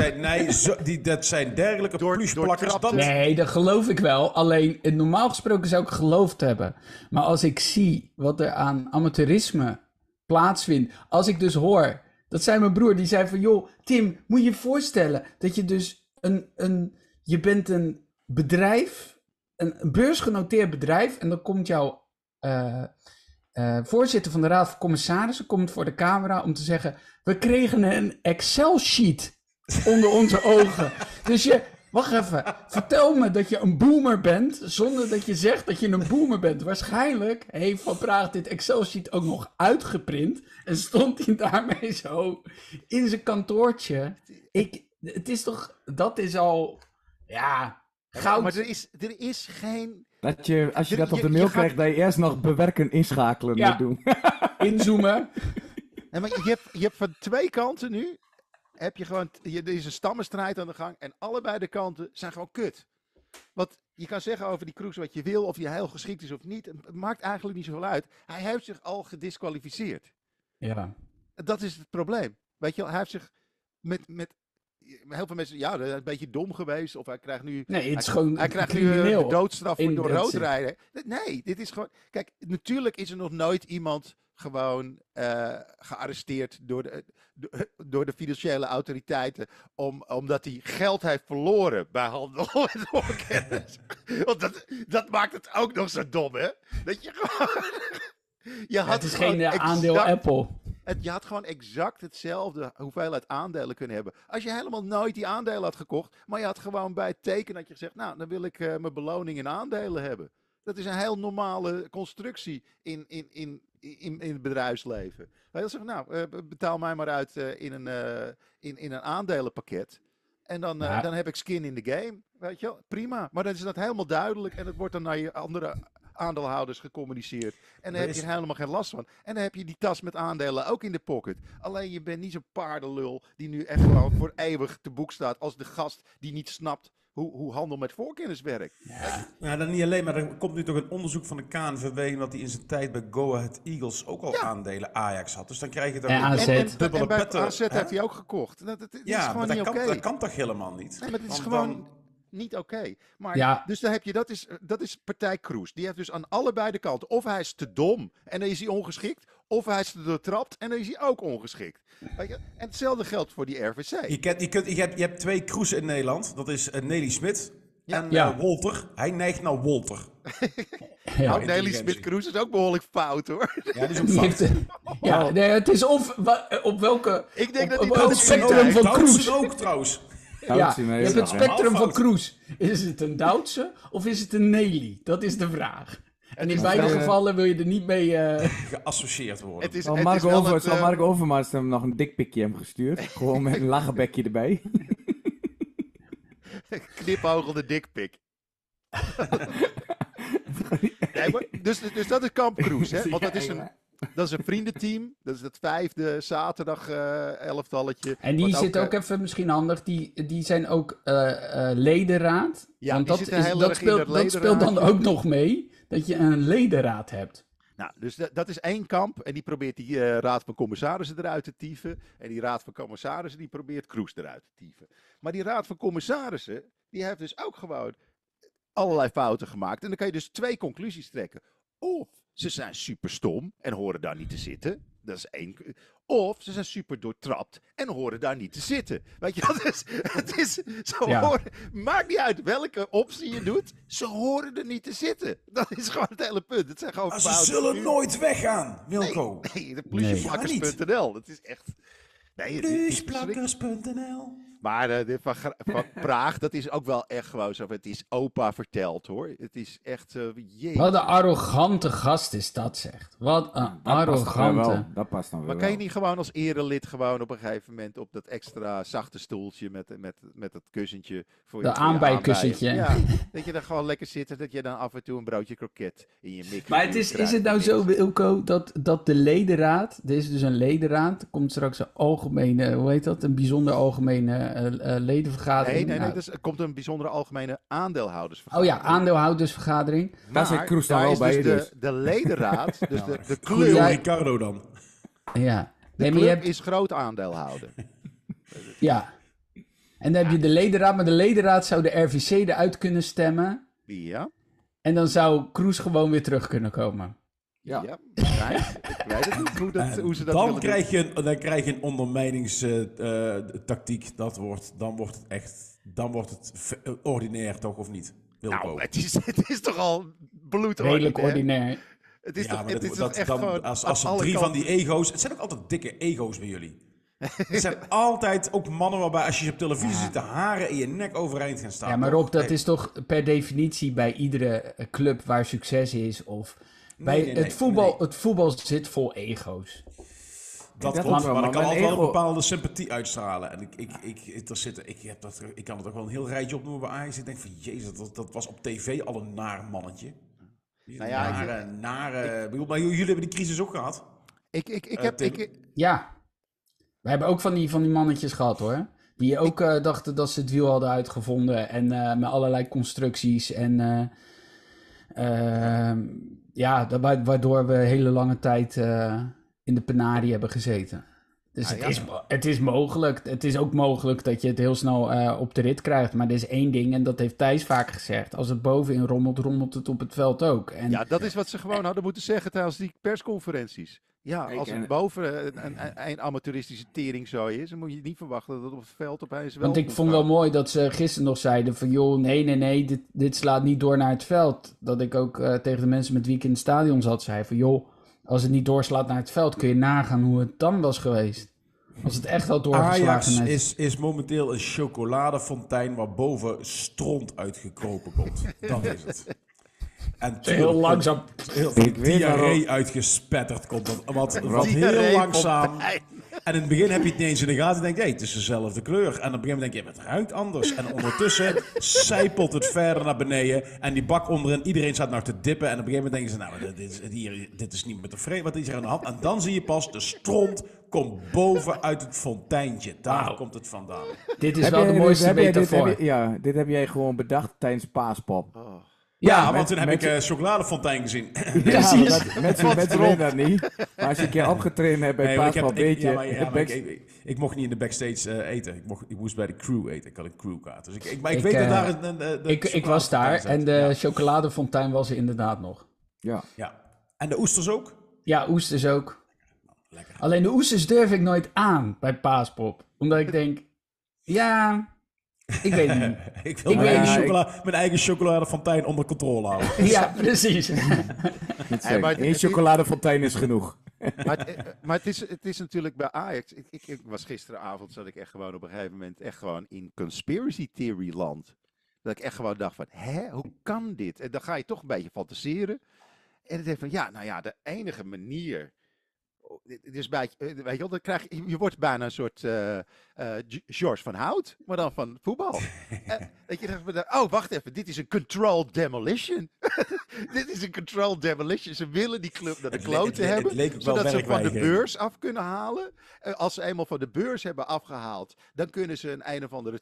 dat zijn dergelijke plusplakkers. Nee, dat geloof ik wel. Alleen, normaal gesproken zou ik geloofd hebben. Maar als ik zie wat er aan amateurisme plaatsvindt, als ik dus hoor, dat zei mijn broer, die zei van, joh, Tim, moet je je voorstellen dat je dus je bent een bedrijf, een beursgenoteerd bedrijf, en dan komt jouw voorzitter van de Raad van Commissarissen komt voor de camera om te zeggen, we kregen een Excel-sheet onder onze ogen. Dus wacht even, vertel me dat je een boomer bent, zonder dat je zegt dat je een boomer bent. Waarschijnlijk heeft Van Praag dit Excel-sheet ook nog uitgeprint en stond hij daarmee zo in zijn kantoortje. Het is toch, dat is al, ja, goud. Maar er is geen... Als je dat op de mail krijgt, dat je eerst nog bewerken, inschakelen moet doen. Inzoomen. En maar je hebt van twee kanten nu, heb je gewoon, er is een stammenstrijd aan de gang en allebei de kanten zijn gewoon kut. Want je kan zeggen over die Kroes wat je wil, of hij heel geschikt is of niet, het maakt eigenlijk niet zoveel uit. Hij heeft zich al gediskwalificeerd. Ja. Dat is het probleem. Weet je wel, hij heeft zich met heel veel mensen, hij is een beetje dom geweest, of hij krijgt nu... Nee, het is gewoon hij krijgt nu de doodstraf voor door rood rijden. Nee, dit is gewoon... Kijk, natuurlijk is er nog nooit iemand gewoon gearresteerd door de financiële autoriteiten, omdat hij geld heeft verloren bij handel en voorkennis. Want dat maakt het ook nog zo dom, hè? Dat je gewoon... het is geen aandeel Apple. Je had gewoon exact hetzelfde hoeveelheid aandelen kunnen hebben. Als je helemaal nooit die aandelen had gekocht, maar je had gewoon bij het teken dat je gezegd, nou, dan wil ik mijn beloning in aandelen hebben. Dat is een heel normale constructie in het bedrijfsleven. Dan zeg je, betaal mij maar uit in een aandelenpakket. En dan heb ik skin in the game. Weet je wel? Prima. Maar dan is dat helemaal duidelijk en het wordt dan naar je andere aandeelhouders gecommuniceerd. En daar heb je helemaal geen last van. En dan heb je die tas met aandelen ook in de pocket. Alleen je bent niet zo'n paardenlul die nu echt gewoon voor eeuwig te boek staat als de gast die niet snapt hoe handel met voorkennis werkt. Ja. Nou, dan niet alleen, maar er komt nu toch een onderzoek van de KNVB dat hij in zijn tijd bij Go Ahead Eagles ook al aandelen Ajax had. Dus dan krijg je dan een dubbele petten. En bij AZ heeft hij ook gekocht. Dat is gewoon niet oké. Dat kan toch helemaal niet? Nee, maar het is gewoon... niet oké. Maar dus dan heb je, dat is partij Kroes. Die heeft dus aan allebei de kanten. Of hij is te dom en dan is hij ongeschikt. Of hij is te doortrapt en dan is hij ook ongeschikt. Weet je? En hetzelfde geldt voor die RVC. Je hebt twee Kroes in Nederland. Dat is Nelie Smit en Wolper. Hij neigt naar Wolper. Nelie Smit Kroes is ook behoorlijk fout, hoor. Ja, die is ook fout. Het is op welke... Ik denk dat hij het spectrum van Kroes ook trouwens. Je hebt het spectrum van Kroes. Is het een Duitse of is het een Nelie? Dat is de vraag. En in beide gevallen wil je er niet mee geassocieerd worden. Zal Mark Overmars hem nog een dikpikje hebben gestuurd? Gewoon met een lachenbekje erbij. Knipoogelde dikpik. Dus dat is kamp Kroes, hè? Want dat is een... Dat is een vriendenteam. Dat is het 5e zaterdag elftalletje. En die zit ook even misschien handig. Die zijn ook ledenraad. Ja, want dat speelt dan ook nog mee. Dat je een ledenraad hebt. Nou, dus dat is één kamp. En die probeert die raad van commissarissen eruit te tieven. En die raad van commissarissen die probeert Kroes eruit te tieven. Maar die raad van commissarissen, die heeft dus ook gewoon allerlei fouten gemaakt. En dan kan je dus twee conclusies trekken. Of ze zijn super stom en horen daar niet te zitten. Dat is één. Of ze zijn super doortrapt en horen daar niet te zitten. Weet je wat? Dus, het is, ze horen, maakt niet uit welke optie je doet. Ze horen er niet te zitten. Dat is gewoon het hele punt. Het zijn gewoon maar ze zullen nooit weggaan, Wilco. Nee, de plusjeplakkers.nl. Dat is echt... Nee, plusplakkers.nl. Maar van Praag, dat is ook wel echt gewoon zo. Het is opa verteld, hoor. Het is echt... Wat een arrogante gast is dat, zegt. Wat een arrogante. Dat past dan wel. Maar kan je niet gewoon als erelid gewoon op een gegeven moment op dat extra zachte stoeltje met dat kussentje... Voor dat aanbijkussentje. Ja, dat je dan gewoon lekker zit en dat je dan af en toe een broodje kroket in je mik. Maar het is het nou zo, Wilco, dat de ledenraad... Er is dus een ledenraad. Er komt straks een algemene... Hoe heet dat? Een bijzonder algemene... ledenvergadering. Nee, dus er komt een bijzondere algemene aandeelhoudersvergadering. Oh ja, aandeelhoudersvergadering. Daar zit Kroes dan wel bij. Dus de ledenraad, dus de club... Ja, Ricardo dan. Ja. De club is groot aandeelhouder. Ja. En dan heb je de ledenraad, maar de ledenraad zou de RVC eruit kunnen stemmen. Ja. En dan zou Kroes gewoon weer terug kunnen komen. Ja. Ik weet het niet hoe ze dat dan krijg je doen. Dan krijg je een ondermijningstactiek. Dan wordt het ordinair, toch, of niet? Wilco. Nou, het is toch al bloedordinair. Redelijk ordinair. Het is als er drie van die ego's... Het zijn ook altijd dikke ego's bij jullie. Er zijn altijd ook mannen waarbij als je op televisie zit... de haren in je nek overeind gaan staan. Ja, maar Rob, dat is toch per definitie bij iedere club waar succes is of... Het voetbal zit vol ego's. Dat klopt, maar ik kan altijd wel een bepaalde sympathie uitstralen. En ik kan het ook wel een heel rijtje opnoemen bij Ajax. Ik denk van, jezus, dat was op tv al een naar mannetje. Maar jullie hebben die crisis ook gehad. Ja, we hebben ook van die mannetjes gehad, hoor. Die ook dachten dat ze het wiel hadden uitgevonden. En met allerlei constructies en... ja, waardoor we hele lange tijd in de penarie hebben gezeten. Dus het is mogelijk. Het is ook mogelijk dat je het heel snel op de rit krijgt. Maar er is één ding, en dat heeft Thijs vaak gezegd. Als het bovenin rommelt, rommelt het op het veld ook. En, ja, dat is wat ze gewoon hadden moeten zeggen tijdens die persconferenties. Ja, als het boven een amateuristische teringzooi is... dan moet je niet verwachten dat het op het veld opeens wel... Want ik vond wel mooi dat ze gisteren nog zeiden van... joh, nee, dit slaat niet door naar het veld. Dat ik ook tegen de mensen met wie ik in het stadion zat zei van... joh, als het niet doorslaat naar het veld... kun je nagaan hoe het dan was geweest. Als het echt had doorgeslagen... Ajax is momenteel een chocoladefontein... waar boven stront uitgekropen komt. Dat is het. En heel langzaam diarree uitgespetterd komt. Wat heel langzaam. En in het begin heb je het niet eens in de gaten. En denk je, het is dezelfde kleur. En op een gegeven moment denk je, het ruikt anders. En ondertussen zijpelt het verder naar beneden. En die bak onderin, iedereen staat nog te dippen. En op een gegeven moment denken ze, nou, dit is niet meer tevreden. Wat is er aan de hand? En dan zie je pas, de stront komt boven uit het fonteintje. Daar komt het vandaan. Dit is de mooiste metafoor. Dit heb jij gewoon bedacht tijdens Paaspop. Oh. Ja, want toen heb ik chocoladefontein gezien. Mensen weten dat niet. Maar als je een keer opgetraind hebt bij Paaspop, weet je... Ik mocht niet in de backstage eten. Ik moest bij de crew eten. Ik had een crewkaart. Dus ik weet dat daar... Ik was daar en de chocoladefontein was er inderdaad nog. Ja. En de oesters ook? Ja, oesters ook. Lekker. Alleen de oesters durf ik nooit aan bij Paaspop. Omdat ik denk... Ja... Ik weet het niet. Mijn eigen chocoladefontein onder controle houden. Ja, precies. Eén chocoladefontein is genoeg. Maar het is natuurlijk bij Ajax... Ik was gisteravond, zat ik echt gewoon op een gegeven moment... echt gewoon in conspiracy theory land. Dat ik echt gewoon dacht van... Hè, hoe kan dit? En dan ga je toch een beetje fantaseren. En het heeft van... Ja, nou ja, de enige manier... Dus weet je, dan krijg je wordt bijna een soort George van Hout, maar dan van voetbal. Dat je dacht, oh wacht even, dit is een controlled demolition. Ze willen die club naar de kloten hebben, zodat ze van de beurs af kunnen halen. Als ze eenmaal van de beurs hebben afgehaald, dan kunnen ze een of andere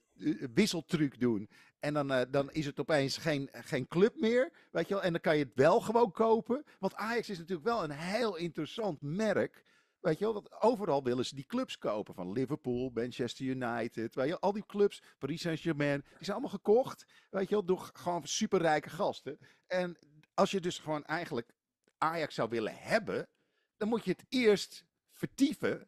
wisseltruc doen. En dan is het opeens geen club meer, weet je wel. En dan kan je het wel gewoon kopen. Want Ajax is natuurlijk wel een heel interessant merk, weet je wel. Want overal willen ze die clubs kopen. Van Liverpool, Manchester United, weet je wel. Al die clubs, Paris Saint-Germain, die zijn allemaal gekocht, weet je wel. Door gewoon superrijke gasten. En als je dus gewoon eigenlijk Ajax zou willen hebben, dan moet je het eerst... vertieven,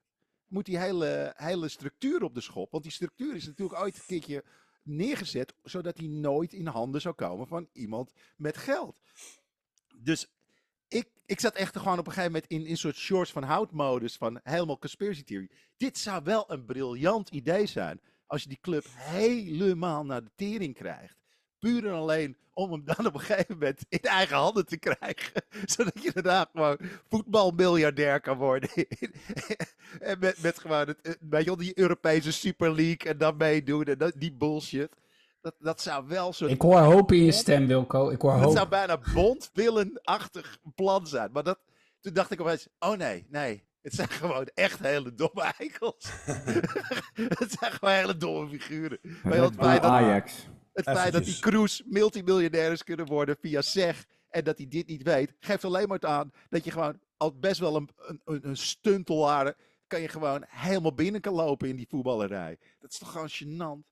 moet die hele structuur op de schop. Want die structuur is natuurlijk ooit een keertje neergezet, zodat die nooit in handen zou komen van iemand met geld. Dus ik zat echt gewoon op een gegeven moment in een soort shorts van houtmodus van helemaal conspiracy theory. Dit zou wel een briljant idee zijn als je die club helemaal naar de tering krijgt. Puur en alleen om hem dan op een gegeven moment in eigen handen te krijgen. Zodat je daarna gewoon voetbalmiljardair kan worden. En met gewoon die Europese Super League en dan meedoen en die bullshit. Dat zou wel zo. Ik hoor hoop in je stem, Wilco. Ik hoor hoop. Dat zou bijna bondvillenachtig plan zijn. Maar toen dacht ik opeens, oh nee. Het zijn gewoon echt hele domme eikels. Het zijn gewoon hele domme figuren. Bij Ajax. Het feit dat die Kroes multimiljonairs kunnen worden via SEG en dat hij dit niet weet, geeft alleen maar aan dat je gewoon al best wel een stuntelaar kan je gewoon helemaal binnen kan lopen in die voetballerij. Dat is toch gewoon gênant.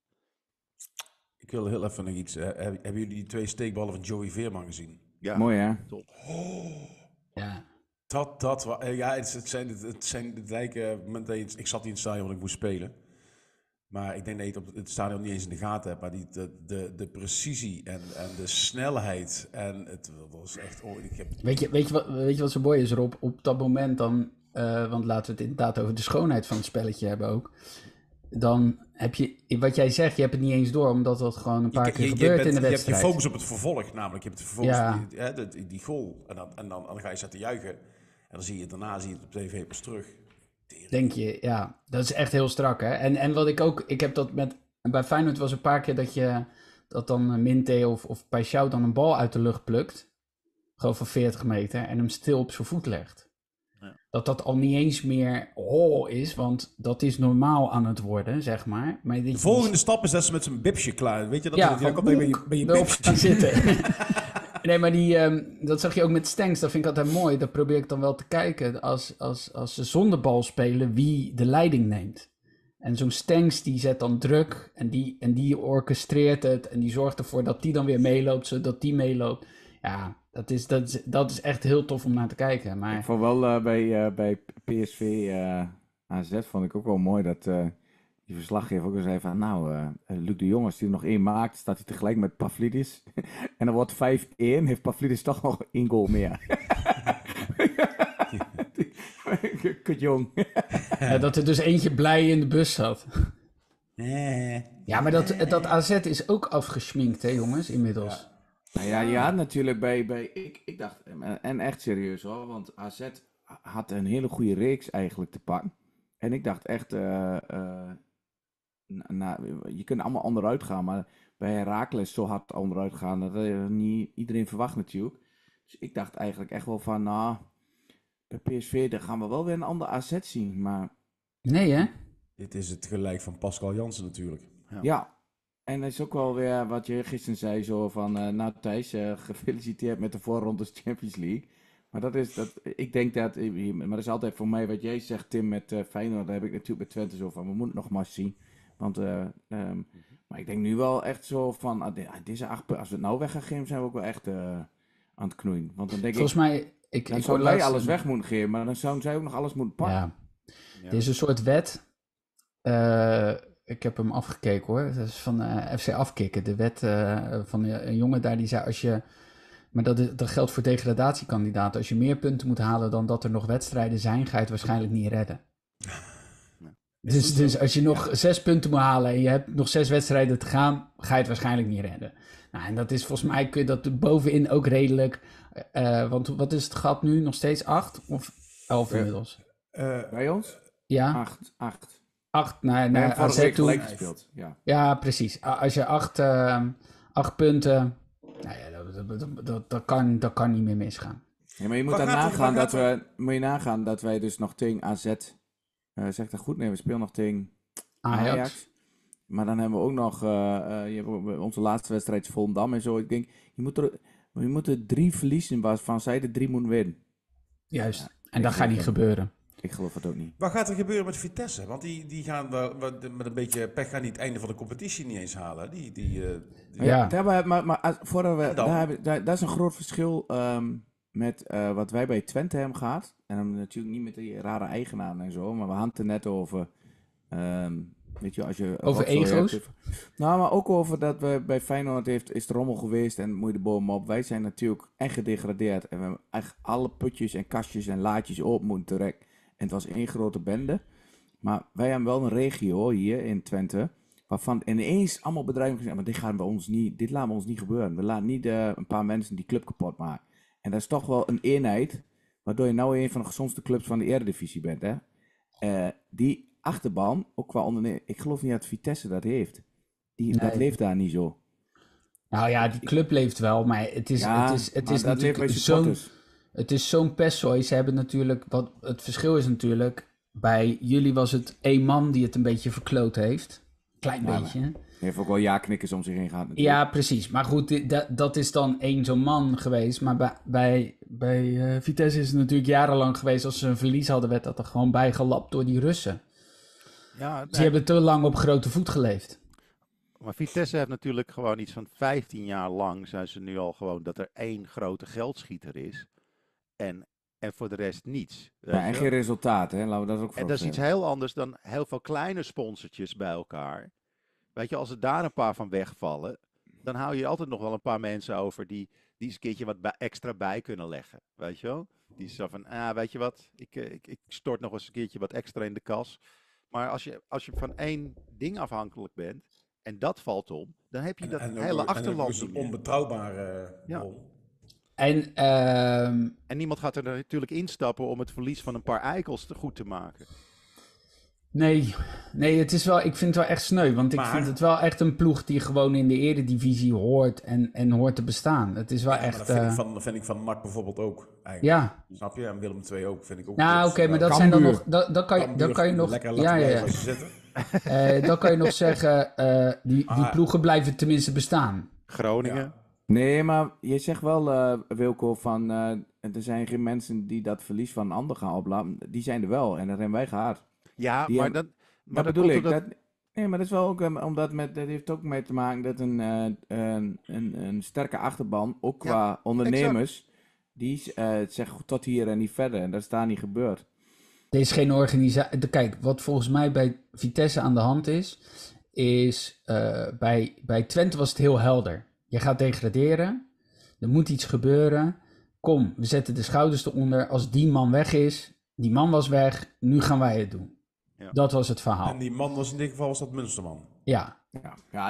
Ik wil heel even nog iets. Hebben jullie die twee steekballen van Joey Veerman gezien? Ja. Mooi hè? Top. Oh. Ja. Het zijn de dijken. Ik zat in het stadion want ik moest spelen. Maar ik denk dat je het op het stadion niet eens in de gaten hebt. Maar de precisie en de snelheid. En het was echt... Weet je wat zo mooi is, Rob? Op dat moment dan... want laten we het inderdaad over de schoonheid van het spelletje hebben ook. Dan heb je... Wat jij zegt, je hebt het niet eens door. Omdat dat gewoon een paar keer gebeurt in de wedstrijd. Je hebt je focus op het vervolg namelijk. Je hebt het vervolg op die goal. En dan ga je zitten juichen. En dan zie je het op tv pas terug. Denk je, ja. Dat is echt heel strak, hè. En wat ik ook... Ik heb dat met... Bij Feyenoord was een paar keer dat dan Minte of Peixout dan een bal uit de lucht plukt. Gewoon van 40 meter. En hem stil op zijn voet legt. Ja. Dat al niet eens meer is. Want dat is normaal aan het worden, zeg maar. Maar de volgende stap is dat ze met zijn bipsje klaar. Weet je, dat komt bij je bipsje gaan zitten. Nee, maar dat zag je ook met Stengs. Dat vind ik altijd mooi. Dat probeer ik dan wel te kijken. Als ze zonder bal spelen, wie de leiding neemt. En zo'n Stengs, die zet dan druk. En die orchestreert het. En die zorgt ervoor dat die dan weer meeloopt. Zodat die meeloopt. Ja, dat is echt heel tof om naar te kijken. Maar... Ik vond wel bij PSV AZ vond ik ook wel mooi dat... Die verslaggever ook eens zei van, Luc de Jong, als hij er nog één maakt, staat hij tegelijk met Pavlidis. En dan wordt 5-1, heeft Pavlidis toch nog 1 goal meer. Kut jong. Dat er dus eentje blij in de bus zat. Ja, maar dat AZ is ook afgeschminkt, hè jongens, inmiddels. Ja, ja natuurlijk. Ik dacht, en echt serieus hoor, want AZ had een hele goede reeks eigenlijk te pakken. En ik dacht echt... je kunt allemaal onderuit gaan, maar bij Heracles zo hard onderuit gaan, dat niet iedereen verwacht natuurlijk. Dus ik dacht eigenlijk echt wel van, bij PSV, daar gaan we wel weer een ander AZ zien, maar... Nee, hè? Dit is het gelijk van Pascal Jansen natuurlijk. Ja, en dat is ook wel weer wat je gisteren zei, zo van, Thijs, gefeliciteerd met de voorrondes Champions League. Maar dat is altijd voor mij wat jij zegt, Tim, met Feyenoord, daar heb ik natuurlijk met Twente zo van, we moeten nog maar zien. Want, maar ik denk nu wel echt zo van, deze 8 punten, als we het nou weg gaan geven, zijn we ook wel echt aan het knoeien. Want dan denk Volgens mij, alles weg moeten geven, maar dan zouden zij ook nog alles moeten pakken. Ja. Er is een soort wet, ik heb hem afgekeken hoor, dat is van FC Afkikken. De wet van een jongen daar die zei, als je, maar dat geldt voor degradatiekandidaten, als je meer punten moet halen dan dat er nog wedstrijden zijn, ga je het waarschijnlijk niet redden. Dus als je nog 6 punten moet halen en je hebt nog 6 wedstrijden te gaan, ga je het waarschijnlijk niet redden. Nou, en dat is volgens mij, kun je dat bovenin ook redelijk. Want wat is het gat nu? Nog steeds 8 of 11 inmiddels? Bij ons? Ja. 8. 8, naar AZ toe. Ja, precies. Als je 8 punten, dat kan niet meer misgaan. Ja, maar je moet nagaan dat wij dus nog tegen AZ... zegt dat goed? Nee, we spelen nog tegen Ajax. Maar dan hebben we ook nog onze laatste wedstrijd Volendam en zo. Ik denk, we moeten 3 verliezen waarvan zij de 3 moeten winnen. Juist, en dat gaat niet gebeuren. Ik geloof het ook niet. Wat gaat er gebeuren met Vitesse? Want die gaan met een beetje pech gaan die het einde van de competitie niet eens halen. Dat is een groot verschil. met wat wij bij Twente hebben gehad. En dan natuurlijk niet met die rare eigenaren en zo. Maar we hadden het net over... weet je, als je over ego's? Nou, maar ook over dat we bij Feyenoord is er rommel geweest en moeite de bomen op. Wij zijn natuurlijk echt gedegradeerd. En we hebben echt alle putjes en kastjes en laadjes op moeten trekken. En het was één grote bende. Maar wij hebben wel een regio hier in Twente, waarvan ineens allemaal bedrijven gezegd, maar dit gaan we ons niet, dit laten we ons niet gebeuren. We laten niet een paar mensen die club kapot maken. En dat is toch wel een eenheid, waardoor je nou een van de gezondste clubs van de Eredivisie bent, hè. Die achterban, ook qua onderneming, ik geloof niet dat Vitesse dat heeft. Dat leeft daar niet zo. Nou ja, die club leeft wel, maar het is natuurlijk zo'n pestzooi. Ze hebben natuurlijk, wat het verschil is natuurlijk, bij jullie was het één man die het een beetje verkloot heeft. Klein beetje. Hij heeft ook wel ja-knikkers om zich heen gehad. Natuurlijk. Ja, precies. Maar goed, dat is dan één zo'n man geweest. Maar bij Vitesse is het natuurlijk jarenlang geweest, als ze een verlies hadden, werd dat er gewoon bij gelapt door die Russen. Ja, die hebben te lang op grote voet geleefd. Maar Vitesse heeft natuurlijk gewoon iets van 15 jaar lang zijn ze nu al gewoon dat er één grote geldschieter is. En voor de rest niets. Ja, en geen resultaat, hè? Laten we dat ook voor. En dat is iets heel anders dan heel veel kleine sponsortjes bij elkaar. Weet je, als er daar een paar van wegvallen, dan hou je altijd nog wel een paar mensen over die eens een keertje wat extra bij kunnen leggen. Weet je wel? Die is zo van, weet je wat, ik stort nog eens een keertje wat extra in de kas. Maar als je van één ding afhankelijk bent en dat valt om, dan heb je dat hele achterland. Dus een onbetrouwbare rol. En niemand gaat er natuurlijk instappen om het verlies van een paar eikels goed te maken. Nee, het is wel, ik vind het wel echt sneu. Want ik vind het wel echt een ploeg die gewoon in de Eredivisie hoort en hoort te bestaan. Het is wel echt... Maar dat vind ik van NAC bijvoorbeeld ook. Eigenlijk. Ja. Snap je? En Willem II ook, vind ik ook. Nou, oké, maar dat zijn dan nog... Dan kan je nog... Lekker laten zitten. Dan kan je nog zeggen, die ploegen blijven tenminste bestaan. Groningen. Ja. Nee, maar je zegt wel, Wilco, van er zijn geen mensen die dat verlies van een ander gaan opladen. Die zijn er wel en dat hebben wij gehad. Ja, die maar hebben... dat bedoel ik. Nee, maar dat is wel ook omdat dat heeft ook mee te maken dat een sterke achterban, ook qua ondernemers, die zeggen tot hier en niet verder. En dat is daar niet gebeurd. Er is geen organisatie. Kijk, wat volgens mij bij Vitesse aan de hand is bij Twente was het heel helder. Je gaat degraderen, er moet iets gebeuren. Kom, we zetten de schouders eronder. Als die man weg is, die man was weg, nu gaan wij het doen. Ja. Dat was het verhaal. En die man was in dit geval dat Munsterman. Ja,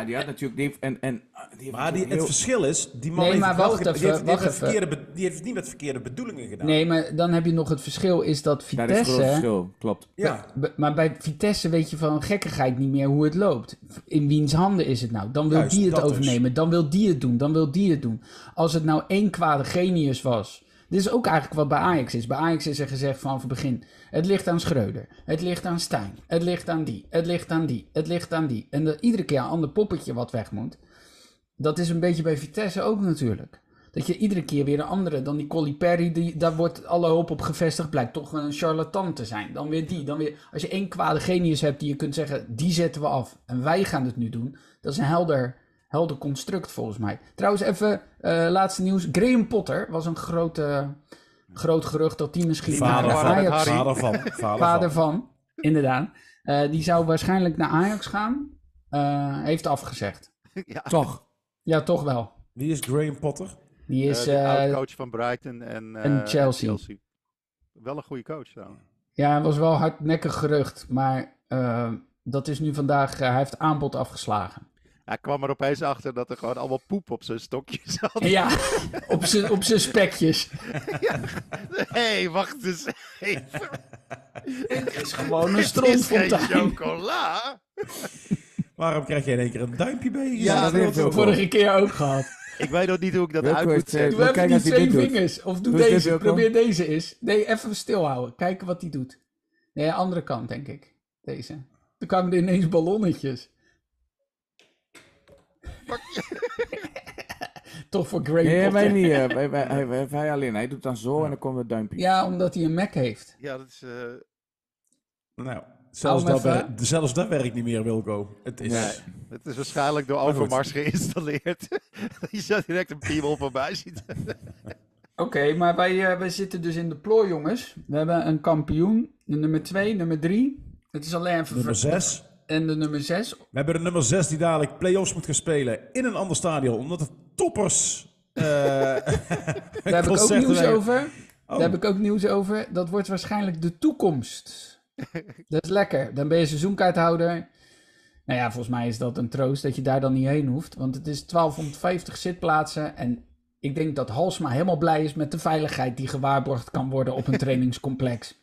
die had natuurlijk... Het verschil is, die man heeft niet met verkeerde bedoelingen gedaan. Nee, maar dan heb je nog het verschil, is dat Vitesse... Dat is een groot verschil, klopt. Ja. Maar bij Vitesse weet je van gekkigheid niet meer hoe het loopt. In wiens handen is het nou? Dan wil die het overnemen, dus. Dan wil die het doen, dan wil die het doen. Als het nou één kwade genius was... Dit is ook eigenlijk wat bij Ajax is. Bij Ajax is er gezegd vanaf het begin, het ligt aan Schreuder, het ligt aan Stijn, het ligt aan die, het ligt aan die, het ligt aan die. En dat iedere keer een ander poppetje wat weg moet. Dat is een beetje bij Vitesse ook natuurlijk. Dat je iedere keer weer een andere, dan die Coliperi, daar wordt alle hoop op gevestigd, blijkt toch een charlatan te zijn. Dan weer die, dan weer. Als je één kwade genius hebt die je kunt zeggen, die zetten we af en wij gaan het nu doen. Dat is een helder construct volgens mij. Trouwens even, laatste nieuws. Graham Potter was een groot gerucht dat die misschien naar Ajax... Vader van. Inderdaad. Die zou waarschijnlijk naar Ajax gaan. Heeft afgezegd. Ja. Toch? Ja, toch wel. Wie is Graham Potter? Die is... coach van Brighton en Chelsea. Wel een goede coach trouwens. Ja, het was wel hardnekkig gerucht. Maar dat is nu vandaag... hij heeft aanbod afgeslagen. Hij kwam er opeens achter dat er gewoon allemaal poep op zijn stokjes zat. Ja, op zijn spekjes. Ja. Hé, wacht eens even. Het is gewoon een strontfontein. Het is geen chocola. Waarom krijg je in één keer een duimpje bij? Ja, dat heeft ik vorige keer ook gehad. Ik weet nog niet hoe ik dat uit moet zetten. Doe even die twee vingers. Of doe deze. Probeer deze eens. Nee, even stilhouden. Kijken wat hij doet. Nee, andere kant denk ik. Deze. Toen kwamen er ineens ballonnetjes. Toch voor Graham Potter. Nee, wij niet. Hij alleen. Hij doet dan zo en dan komt het duimpje. Ja, omdat hij een Mac heeft. Ja, dat is... Nou, zelfs dat werkt niet meer, Wilco. Het is waarschijnlijk door Overmars geïnstalleerd. Je zou direct een piemel voorbij zien. Oké, maar wij zitten dus in de plooi, jongens. We hebben een kampioen, de nummer 2, nummer 3. Het is alleen even nummer 6. En de nummer 6. We hebben de nummer 6 die dadelijk play-offs moet gaan spelen in een ander stadion. Omdat de toppers... Daar heb ik ook nieuws over. Dat wordt waarschijnlijk de toekomst. Dat is lekker. Dan ben je seizoenkaarthouder. Nou ja, volgens mij is dat een troost dat je daar dan niet heen hoeft. Want het is 1250 zitplaatsen. En ik denk dat Halsma helemaal blij is met de veiligheid die gewaarborgd kan worden op een trainingscomplex.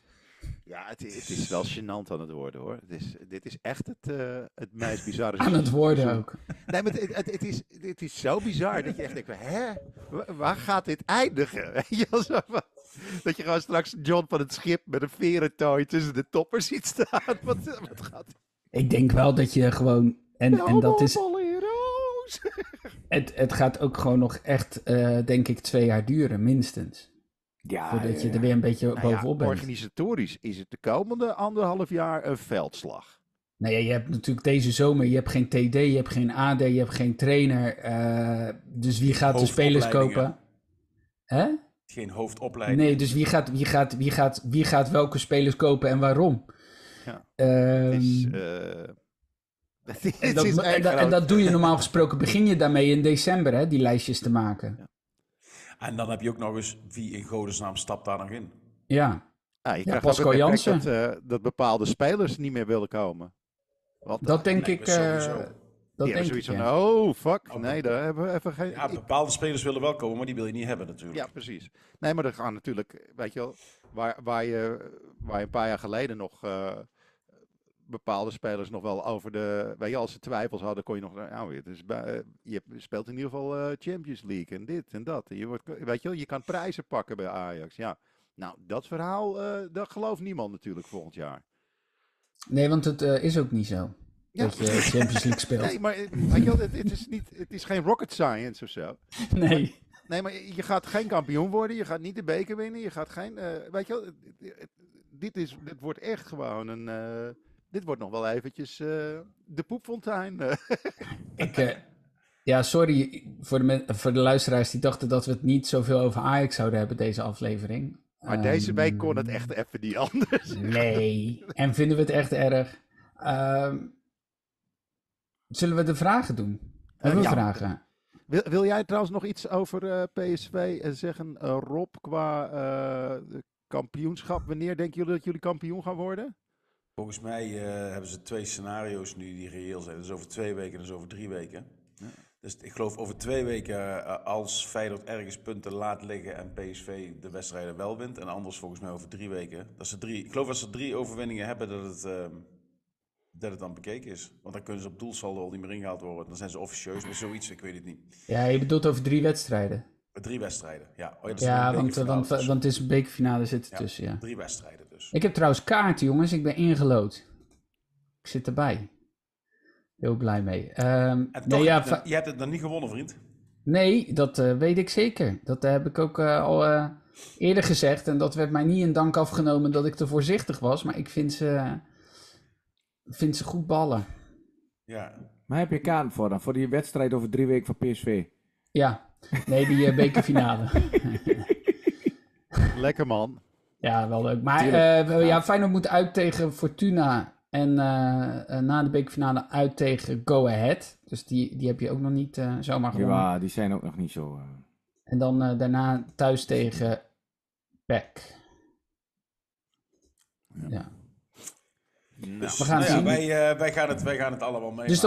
Ja, het is wel gênant aan het worden, hoor. Dit is echt het meest bizarre... Aan het worden ook. Nee, maar het is zo bizar dat je echt denkt, hè? Waar gaat dit eindigen? Dat je gewoon straks John van 't Schip met een verentooi tussen de toppers ziet staan. Wat gaat... Ik denk wel dat je gewoon... En dat is... Het gaat ook gewoon nog echt, denk ik, 2 jaar duren, minstens. Ja, voordat je er weer een beetje bovenop bent. Organisatorisch is het de komende 1,5 jaar een veldslag. Nou ja, je hebt natuurlijk deze zomer, je hebt geen TD, je hebt geen AD, je hebt geen trainer. Dus wie gaat de spelers kopen? Hè? Geen hoofdopleiding. Nee, dus wie gaat welke spelers kopen en waarom? Ja. En dat doe je normaal gesproken, begin je daarmee in december, hè, die lijstjes te maken. Ja. En dan heb je ook nog eens, wie in godesnaam stapt daar nog in? Ja, je krijgt Pascal Jansen. Dat bepaalde spelers niet meer willen komen. Want, dat denk ik... daar hebben we even geen... Ja, bepaalde spelers willen wel komen, maar die wil je niet hebben natuurlijk. Ja, precies. Nee, maar er gaan natuurlijk, weet je wel, waar je een paar jaar geleden nog... bepaalde spelers nog wel over de... Weet je, als ze twijfels hadden, kon je nog... je speelt in ieder geval Champions League en dit en dat. Je kan prijzen pakken bij Ajax. Ja. Nou, dat verhaal, dat gelooft niemand natuurlijk volgend jaar. Nee, want het is ook niet zo. Ja. Dat je Champions League speelt. Nee, maar weet je wel, het is geen rocket science of zo. Nee. Maar je gaat geen kampioen worden. Je gaat niet de beker winnen. Je gaat geen... weet je wel, dit wordt echt gewoon een... Dit wordt nog wel eventjes de poepfontein. Sorry voor de luisteraars die dachten dat we het niet zoveel over Ajax zouden hebben, deze aflevering. Maar deze week kon het echt even niet anders. Nee, en vinden we het echt erg. Zullen we de vragen doen? Hebben we vragen? Wil jij trouwens nog iets over PSV zeggen, Rob, qua kampioenschap? Wanneer denken jullie dat jullie kampioen gaan worden? Volgens mij hebben ze 2 scenario's nu die reëel zijn. Dat is over 2 weken en dat is over 3 weken. Ja. Dus ik geloof over 2 weken als Feyenoord ergens punten laat liggen en PSV de wedstrijden wel wint. En anders volgens mij over 3 weken. Ik geloof dat ze 3 overwinningen hebben dat het dan bekeken is. Want dan kunnen ze op doelsaldo al niet meer ingehaald worden. Dan zijn ze officieus met zoiets, ik weet het niet. Ja, je bedoelt over 3 wedstrijden? 3 wedstrijden, ja. Oh, ja, want het is een bekerfinale zitten tussen, ja. 3 wedstrijden dus. Ik heb trouwens kaarten, jongens. Ik ben ingelood. Ik zit erbij. Heel blij mee. Je hebt het nog niet gewonnen, vriend. Nee, dat weet ik zeker. Dat heb ik ook al eerder gezegd. En dat werd mij niet in dank afgenomen dat ik te voorzichtig was. Maar ik vind ze goed ballen. Ja. Maar heb je kaarten voor dan? Voor die wedstrijd over 3 weken van PSV? Ja. Nee, die bekerfinale. Lekker, man. Ja, wel leuk. Maar Feyenoord moet uit tegen Fortuna. En na de bekerfinale uit tegen Go Ahead. Dus die heb je ook nog niet zomaar gewonnen. Ja, die zijn ook nog niet zo... En dan daarna thuis tegen PEC. Ja. Dus, we gaan zien. Wij gaan het allemaal meemaken. Dus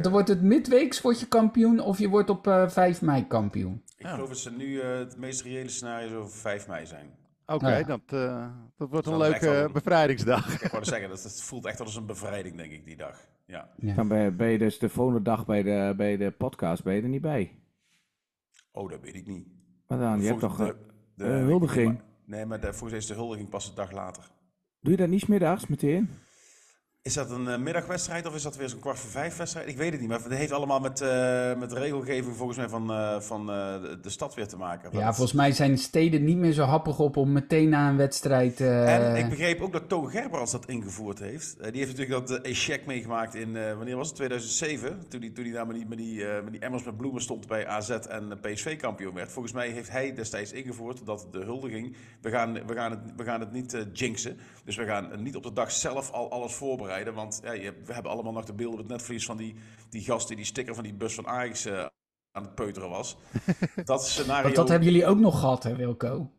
dan wordt het midweeks wordt je kampioen of je wordt op 5 mei kampioen. Ik geloof dat ze nu het meest reële scenario over 5 mei zijn. Oké, dat wordt een leuke bevrijdingsdag. Ik wou zeggen, dat voelt echt als een bevrijding, denk ik, die dag. Ja. Ja. Dan ben je dus de volgende dag bij de podcast ben je er niet bij. Oh, dat weet ik niet. Maar dan, je hebt toch de huldiging? Nee, maar volgens mij is de huldiging pas een dag later. Doe je dat niet 's middags meteen? Is dat een middagwedstrijd of is dat weer zo'n 16:45 wedstrijd? Ik weet het niet, maar het heeft allemaal met regelgeving volgens mij van de stad weer te maken. Ja, volgens mij zijn steden niet meer zo happig op om meteen na een wedstrijd... En ik begreep ook dat Toon Gerbrands dat ingevoerd heeft. Die heeft natuurlijk dat SEG meegemaakt in, wanneer was het? 2007, toen hij daar met die emmers met bloemen stond bij AZ en PSV kampioen werd. Volgens mij heeft hij destijds ingevoerd dat de huldiging, we gaan het niet jinxen. Dus we gaan niet op de dag zelf al alles voorbereiden. Want ja, we hebben allemaal nog de beelden op het netvlies van die gast die sticker van die bus van Ajax aan het peuteren was. Dat scenario... Want dat hebben jullie ook nog gehad, hè, Wilco?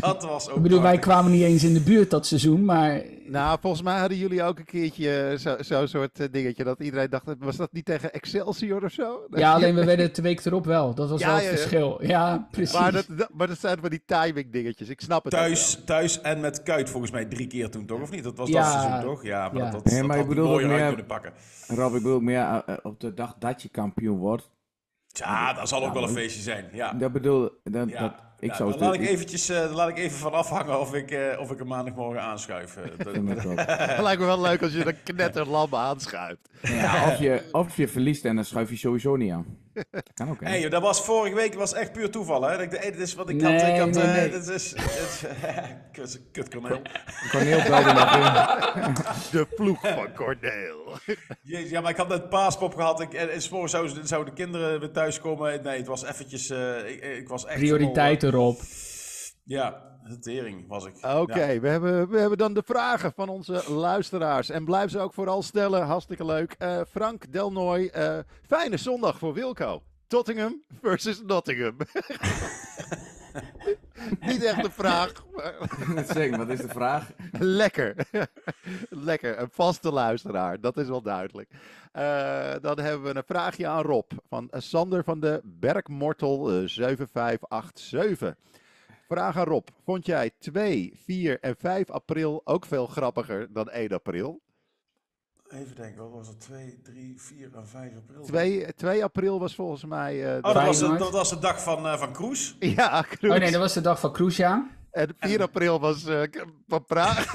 Dat was ook... Ik bedoel, wij kwamen niet eens in de buurt dat seizoen, maar... Nou, volgens mij hadden jullie ook een keertje zo'n soort dingetje dat iedereen dacht, was dat niet tegen Excelsior of zo? Ja, alleen we werden 2 weken erop wel. Dat was wel het verschil. Ja, precies. Maar dat zijn maar die timing dingetjes. Ik snap het. Thuis en met Kuit volgens mij 3 keer toen, toch? Of niet? Dat was dat seizoen, toch? Ja, maar dat had ik mooier uit kunnen pakken. Rob, ik bedoel meer op de dag dat je kampioen wordt. Ja, dat zal ook wel een feestje zijn. Ja. Dat bedoel ik. Ik zou dan laat ik even van afhangen of ik hem maandagmorgen aanschuif. Dat lijkt me wel leuk als je een knetterlam aanschuift. Ja, of je verliest en dan schuif je sowieso niet aan. Dat kan ook, hè? Hey, joh, dat was vorige week echt puur toeval, hè? Kut, Corneel. Corneel blijft nog in. De ploeg van Corneel. Jezus, ja, maar ik had net Paaspop gehad. En 's morgens zouden de kinderen weer thuiskomen. Nee, het was eventjes... ik was echt prioriteiten erop. Ja, de tering was ik. Oké, ja. We hebben dan de vragen van onze luisteraars. En blijf ze ook vooral stellen. Hartstikke leuk. Frank Delnoy, fijne zondag voor Wilco. Tottingham versus Nottingham. Niet echt de vraag. Wat is de vraag? Lekker. Lekker, een vaste luisteraar. Dat is wel duidelijk. Dan hebben we een vraagje aan Rob. Van Sander van de Bergmortel 7587. Vraag aan Rob. Vond jij 2, 4 en 5 april ook veel grappiger dan 1 april? Even denken, wat was dat? 2, 3, 4 en 5 april? 2 april was volgens mij... dat was de dag van Kroes. Ja, Kroes. Oh nee, dat was de dag van Kroes, ja. En 4 april was Van Praag.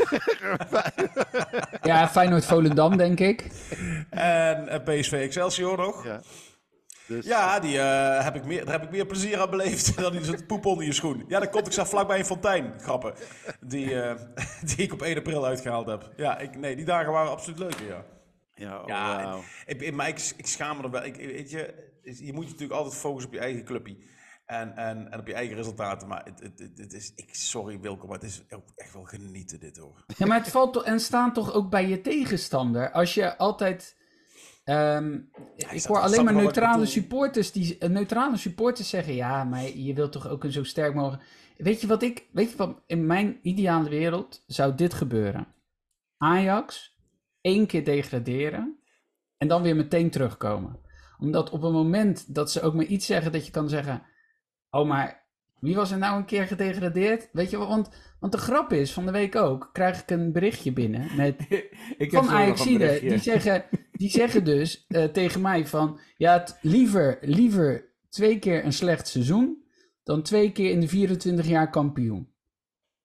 Ja, Feyenoord Volendam, denk ik. En PSV Excelsior nog. Ja. Dus... Ja, daar heb ik meer plezier aan beleefd dan die poep onder je schoen. Ja, dan komt ik zo vlakbij een fontein, grappen, die ik op 1 april uitgehaald heb. Ja, die dagen waren absoluut leuk, ja. Ja, oh, ja, wow. Ik schaam me er wel. Je moet je natuurlijk altijd focussen op je eigen clubje en op je eigen resultaten. Maar het is, sorry Wilco, maar het is echt wel genieten dit, hoor. Ja, maar het valt toch en staan toch ook bij je tegenstander. Als je altijd... ik hoor alleen maar neutrale supporters zeggen... Ja, maar je wilt toch ook een zo sterk mogen... Weet je wat, in mijn ideale wereld zou dit gebeuren. Ajax, 1 keer degraderen... en dan weer meteen terugkomen. Omdat op een moment dat ze ook maar iets zeggen... dat je kan zeggen... Oh, maar wie was er nou een keer gedegradeerd? Weet je wel, want de grap is, van de week ook... krijg ik een berichtje binnen met van Ajaxiden die zeggen... Die zeggen dus tegen mij van... Ja, liever 2 keer een slecht seizoen... dan 2 keer in de 24 jaar kampioen.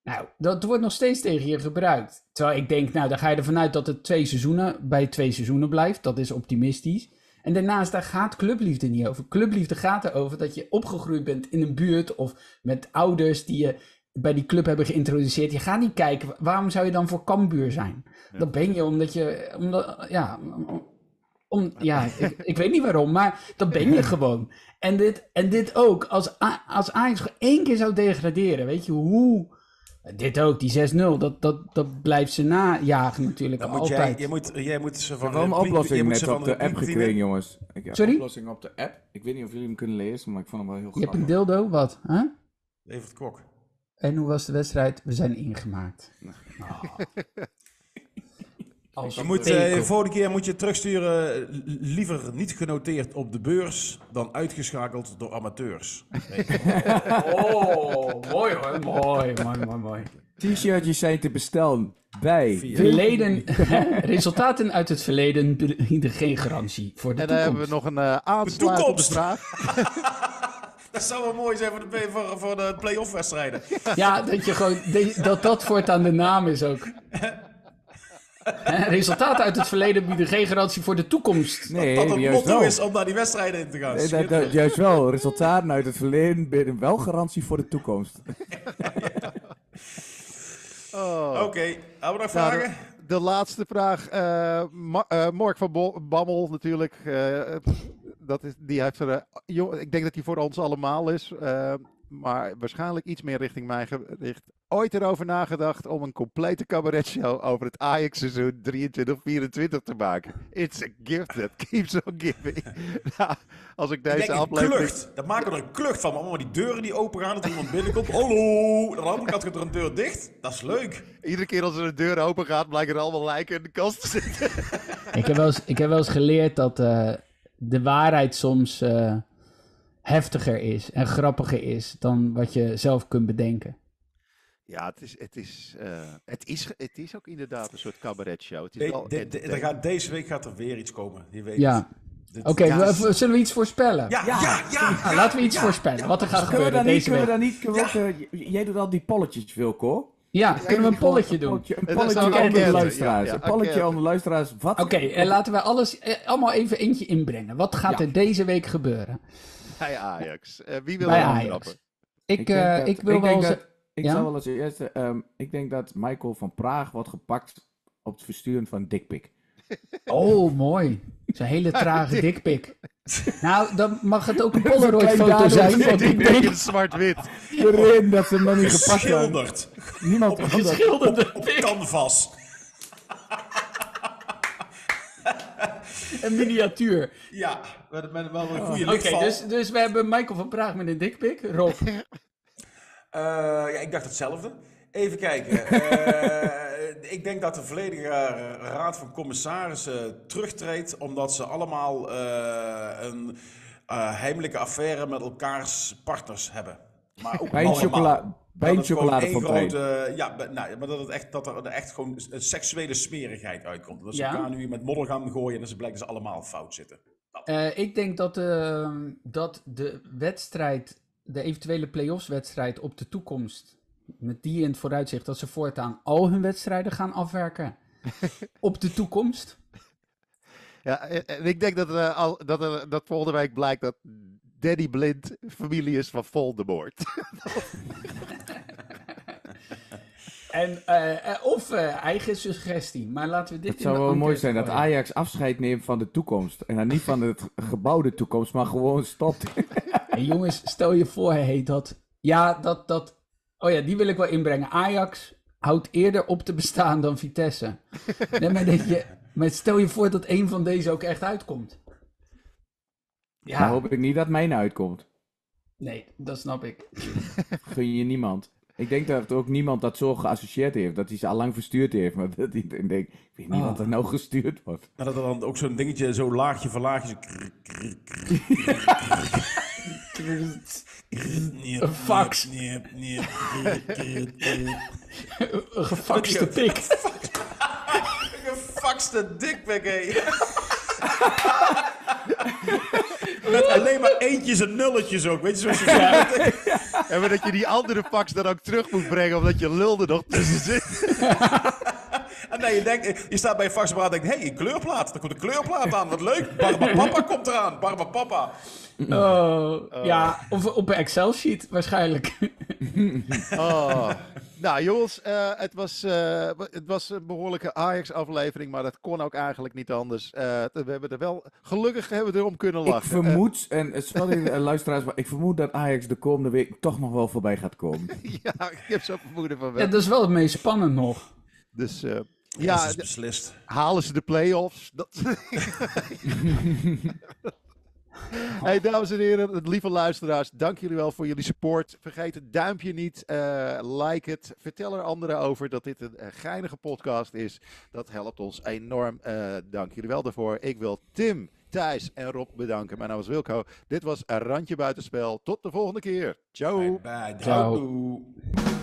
Nou, dat wordt nog steeds tegen je gebruikt. Terwijl ik denk, nou, dan ga je ervan uit dat het 2 seizoenen... bij 2 seizoenen blijft. Dat is optimistisch. En daarnaast, daar gaat clubliefde niet over. Clubliefde gaat erover dat je opgegroeid bent in een buurt... of met ouders die je bij die club hebben geïntroduceerd. Je gaat niet kijken, waarom zou je dan voor Kambuurg zijn? Ja. Dat ben je ik weet niet waarom, maar dat ben je gewoon. En dit ook, als Ajax 1 keer zou degraderen, weet je hoe... Dit ook, die 6-0, dat blijft ze najagen natuurlijk dan altijd. Jij moet ze van... Ik heb wel een oplossing net op de app gekregen, jongens. Sorry? Een oplossing op de app. Ik weet niet of jullie hem kunnen lezen, maar ik vond hem wel heel grappig. Je hebt een dildo, wat? Huh? Levert Kok. En hoe was de wedstrijd? We zijn ingemaakt. Oh. De volgende keer moet je terugsturen, liever niet genoteerd op de beurs, dan uitgeschakeld door amateurs. Nee. Oh, mooi hoor. Mooi. T-shirtjes zijn te bestellen bij... Verleden, resultaten uit het verleden bieden geen garantie voor de toekomst. En daar hebben we nog een aansluitende vraag. Dat zou wel mooi zijn voor de play-off wedstrijden. Ja, dat voortaan de naam is ook. Resultaten uit het verleden bieden geen garantie voor de toekomst. Nee, dat het motto wel. Is om naar die wedstrijden in te gaan. Nee, dat, juist wel. Resultaten uit het verleden bieden wel garantie voor de toekomst. Ja. Oh. Oké, hebben we nog vragen? Nou, de laatste vraag. Mark van Bammel natuurlijk. Die heeft er, ik denk dat die voor ons allemaal is. Maar waarschijnlijk iets meer richting mij gericht. Ooit erover nagedacht om een complete cabaretshow over het Ajax-seizoen 23-24 te maken. It's a gift that keeps on giving. Nou, als ik deze aflevering... Klucht. Dat maken we er een klucht van. Allemaal die deuren die open gaan, dat iemand binnenkomt. Hallo! Aan de andere kant gaat er een deur dicht. Dat is leuk. Iedere keer als er een deur open gaat, blijken er allemaal lijken in de kast te zitten. Ik heb wel eens geleerd dat de waarheid soms heftiger is en grappiger is dan wat je zelf kunt bedenken. Ja, het is ook inderdaad een soort cabaretshow. Deze week gaat er weer iets komen. Ja. Oké, zullen we iets voorspellen? Ja. Laten we iets voorspellen. Wat er gaat gebeuren deze week. Jij doet al die polletjes, Wilke, hoor. Ja, kunnen we een polletje doen? Een polletje aan de luisteraars. Oké, laten we allemaal even eentje inbrengen. Wat gaat er deze week gebeuren? Bij Ajax. Wie wil er aantrappen? Ik denk dat Michael van Praag wordt gepakt op het versturen van dickpic. Oh, mooi. Zo'n hele trage dickpic. Nou, dan mag het ook een Polaroid-foto zijn. Ik denk het zwart-wit. Erin dat ze hem nog niet gepakt hebben. Niemand op een geschilderde canvas. Een miniatuur. Ja, met wel een goede lichtval. Oké, dus we hebben Michael van Praag met een dickpic. Rob. Ik dacht hetzelfde. Even kijken. Ik denk dat de volledige raad van commissarissen terugtreedt, omdat ze allemaal een heimelijke affaire met elkaars partners hebben. Maar ook bij een chocolade. Maar dat er echt gewoon een seksuele smerigheid uitkomt. Dat ze elkaar nu met modder gaan gooien en ze blijken ze allemaal fout zitten. Ik denk dat de wedstrijd, de eventuele play-offs-wedstrijd op de toekomst, met die in het vooruitzicht dat ze voortaan al hun wedstrijden gaan afwerken op de toekomst. Ja, en ik denk dat volgende week blijkt dat Danny Blind familie is van Voldemort. Of eigen suggestie, maar laten we dit... Het zou wel mooi zijn dat Ajax afscheid neemt van de toekomst. En dan niet van het gebouwde toekomst, maar gewoon stopt. Hey jongens, stel je voor dat... Ja, dat... Oh ja, die wil ik wel inbrengen. Ajax houdt eerder op te bestaan dan Vitesse. Nee, maar stel je voor dat één van deze ook echt uitkomt. Ja. Dan hoop ik niet dat mijn uitkomt. Nee, dat snap ik. Gun je niemand. Ik denk dat ook niemand dat zo geassocieerd heeft. Dat hij ze al lang verstuurd heeft. Maar dat hij denkt, ik weet niet wat er nou gestuurd wordt. Maar dat er dan ook zo'n dingetje, zo laagje voor laagje. Zo een fax. Een gefaxte pik. Een gefaxte dikpik, hé. Met alleen maar eentjes en nulletjes ook, weet je, zoals je zei. En dat je die andere fax dan ook terug moet brengen, omdat je lulde nog tussen zit. En dan je staat bij een faxapparaat en denkt, hé, een kleurplaat, er komt een kleurplaat aan, wat leuk. Barba Papa komt eraan, Barba Papa. Oh. Ja, of op een Excel-sheet waarschijnlijk. Oh. Nou jongens, het was een behoorlijke Ajax-aflevering, maar dat kon ook eigenlijk niet anders. Gelukkig hebben we erom kunnen lachen. Ik vermoed dat Ajax de komende week toch nog wel voorbij gaat komen. Ja, ik heb zo'n vermoeden van wel. Ja, dat is wel het meest spannend nog. Dus... dat is beslist. Halen ze de play-offs? Hey, dames en heren, lieve luisteraars, dank jullie wel voor jullie support. Vergeet het duimpje niet, like het, vertel er anderen over dat dit een geinige podcast is. Dat helpt ons enorm, dank jullie wel daarvoor. Ik wil Tim, Thijs en Rob bedanken. Mijn naam is Wilco, dit was Randje Buitenspel. Tot de volgende keer. Ciao. Bye. Ciao.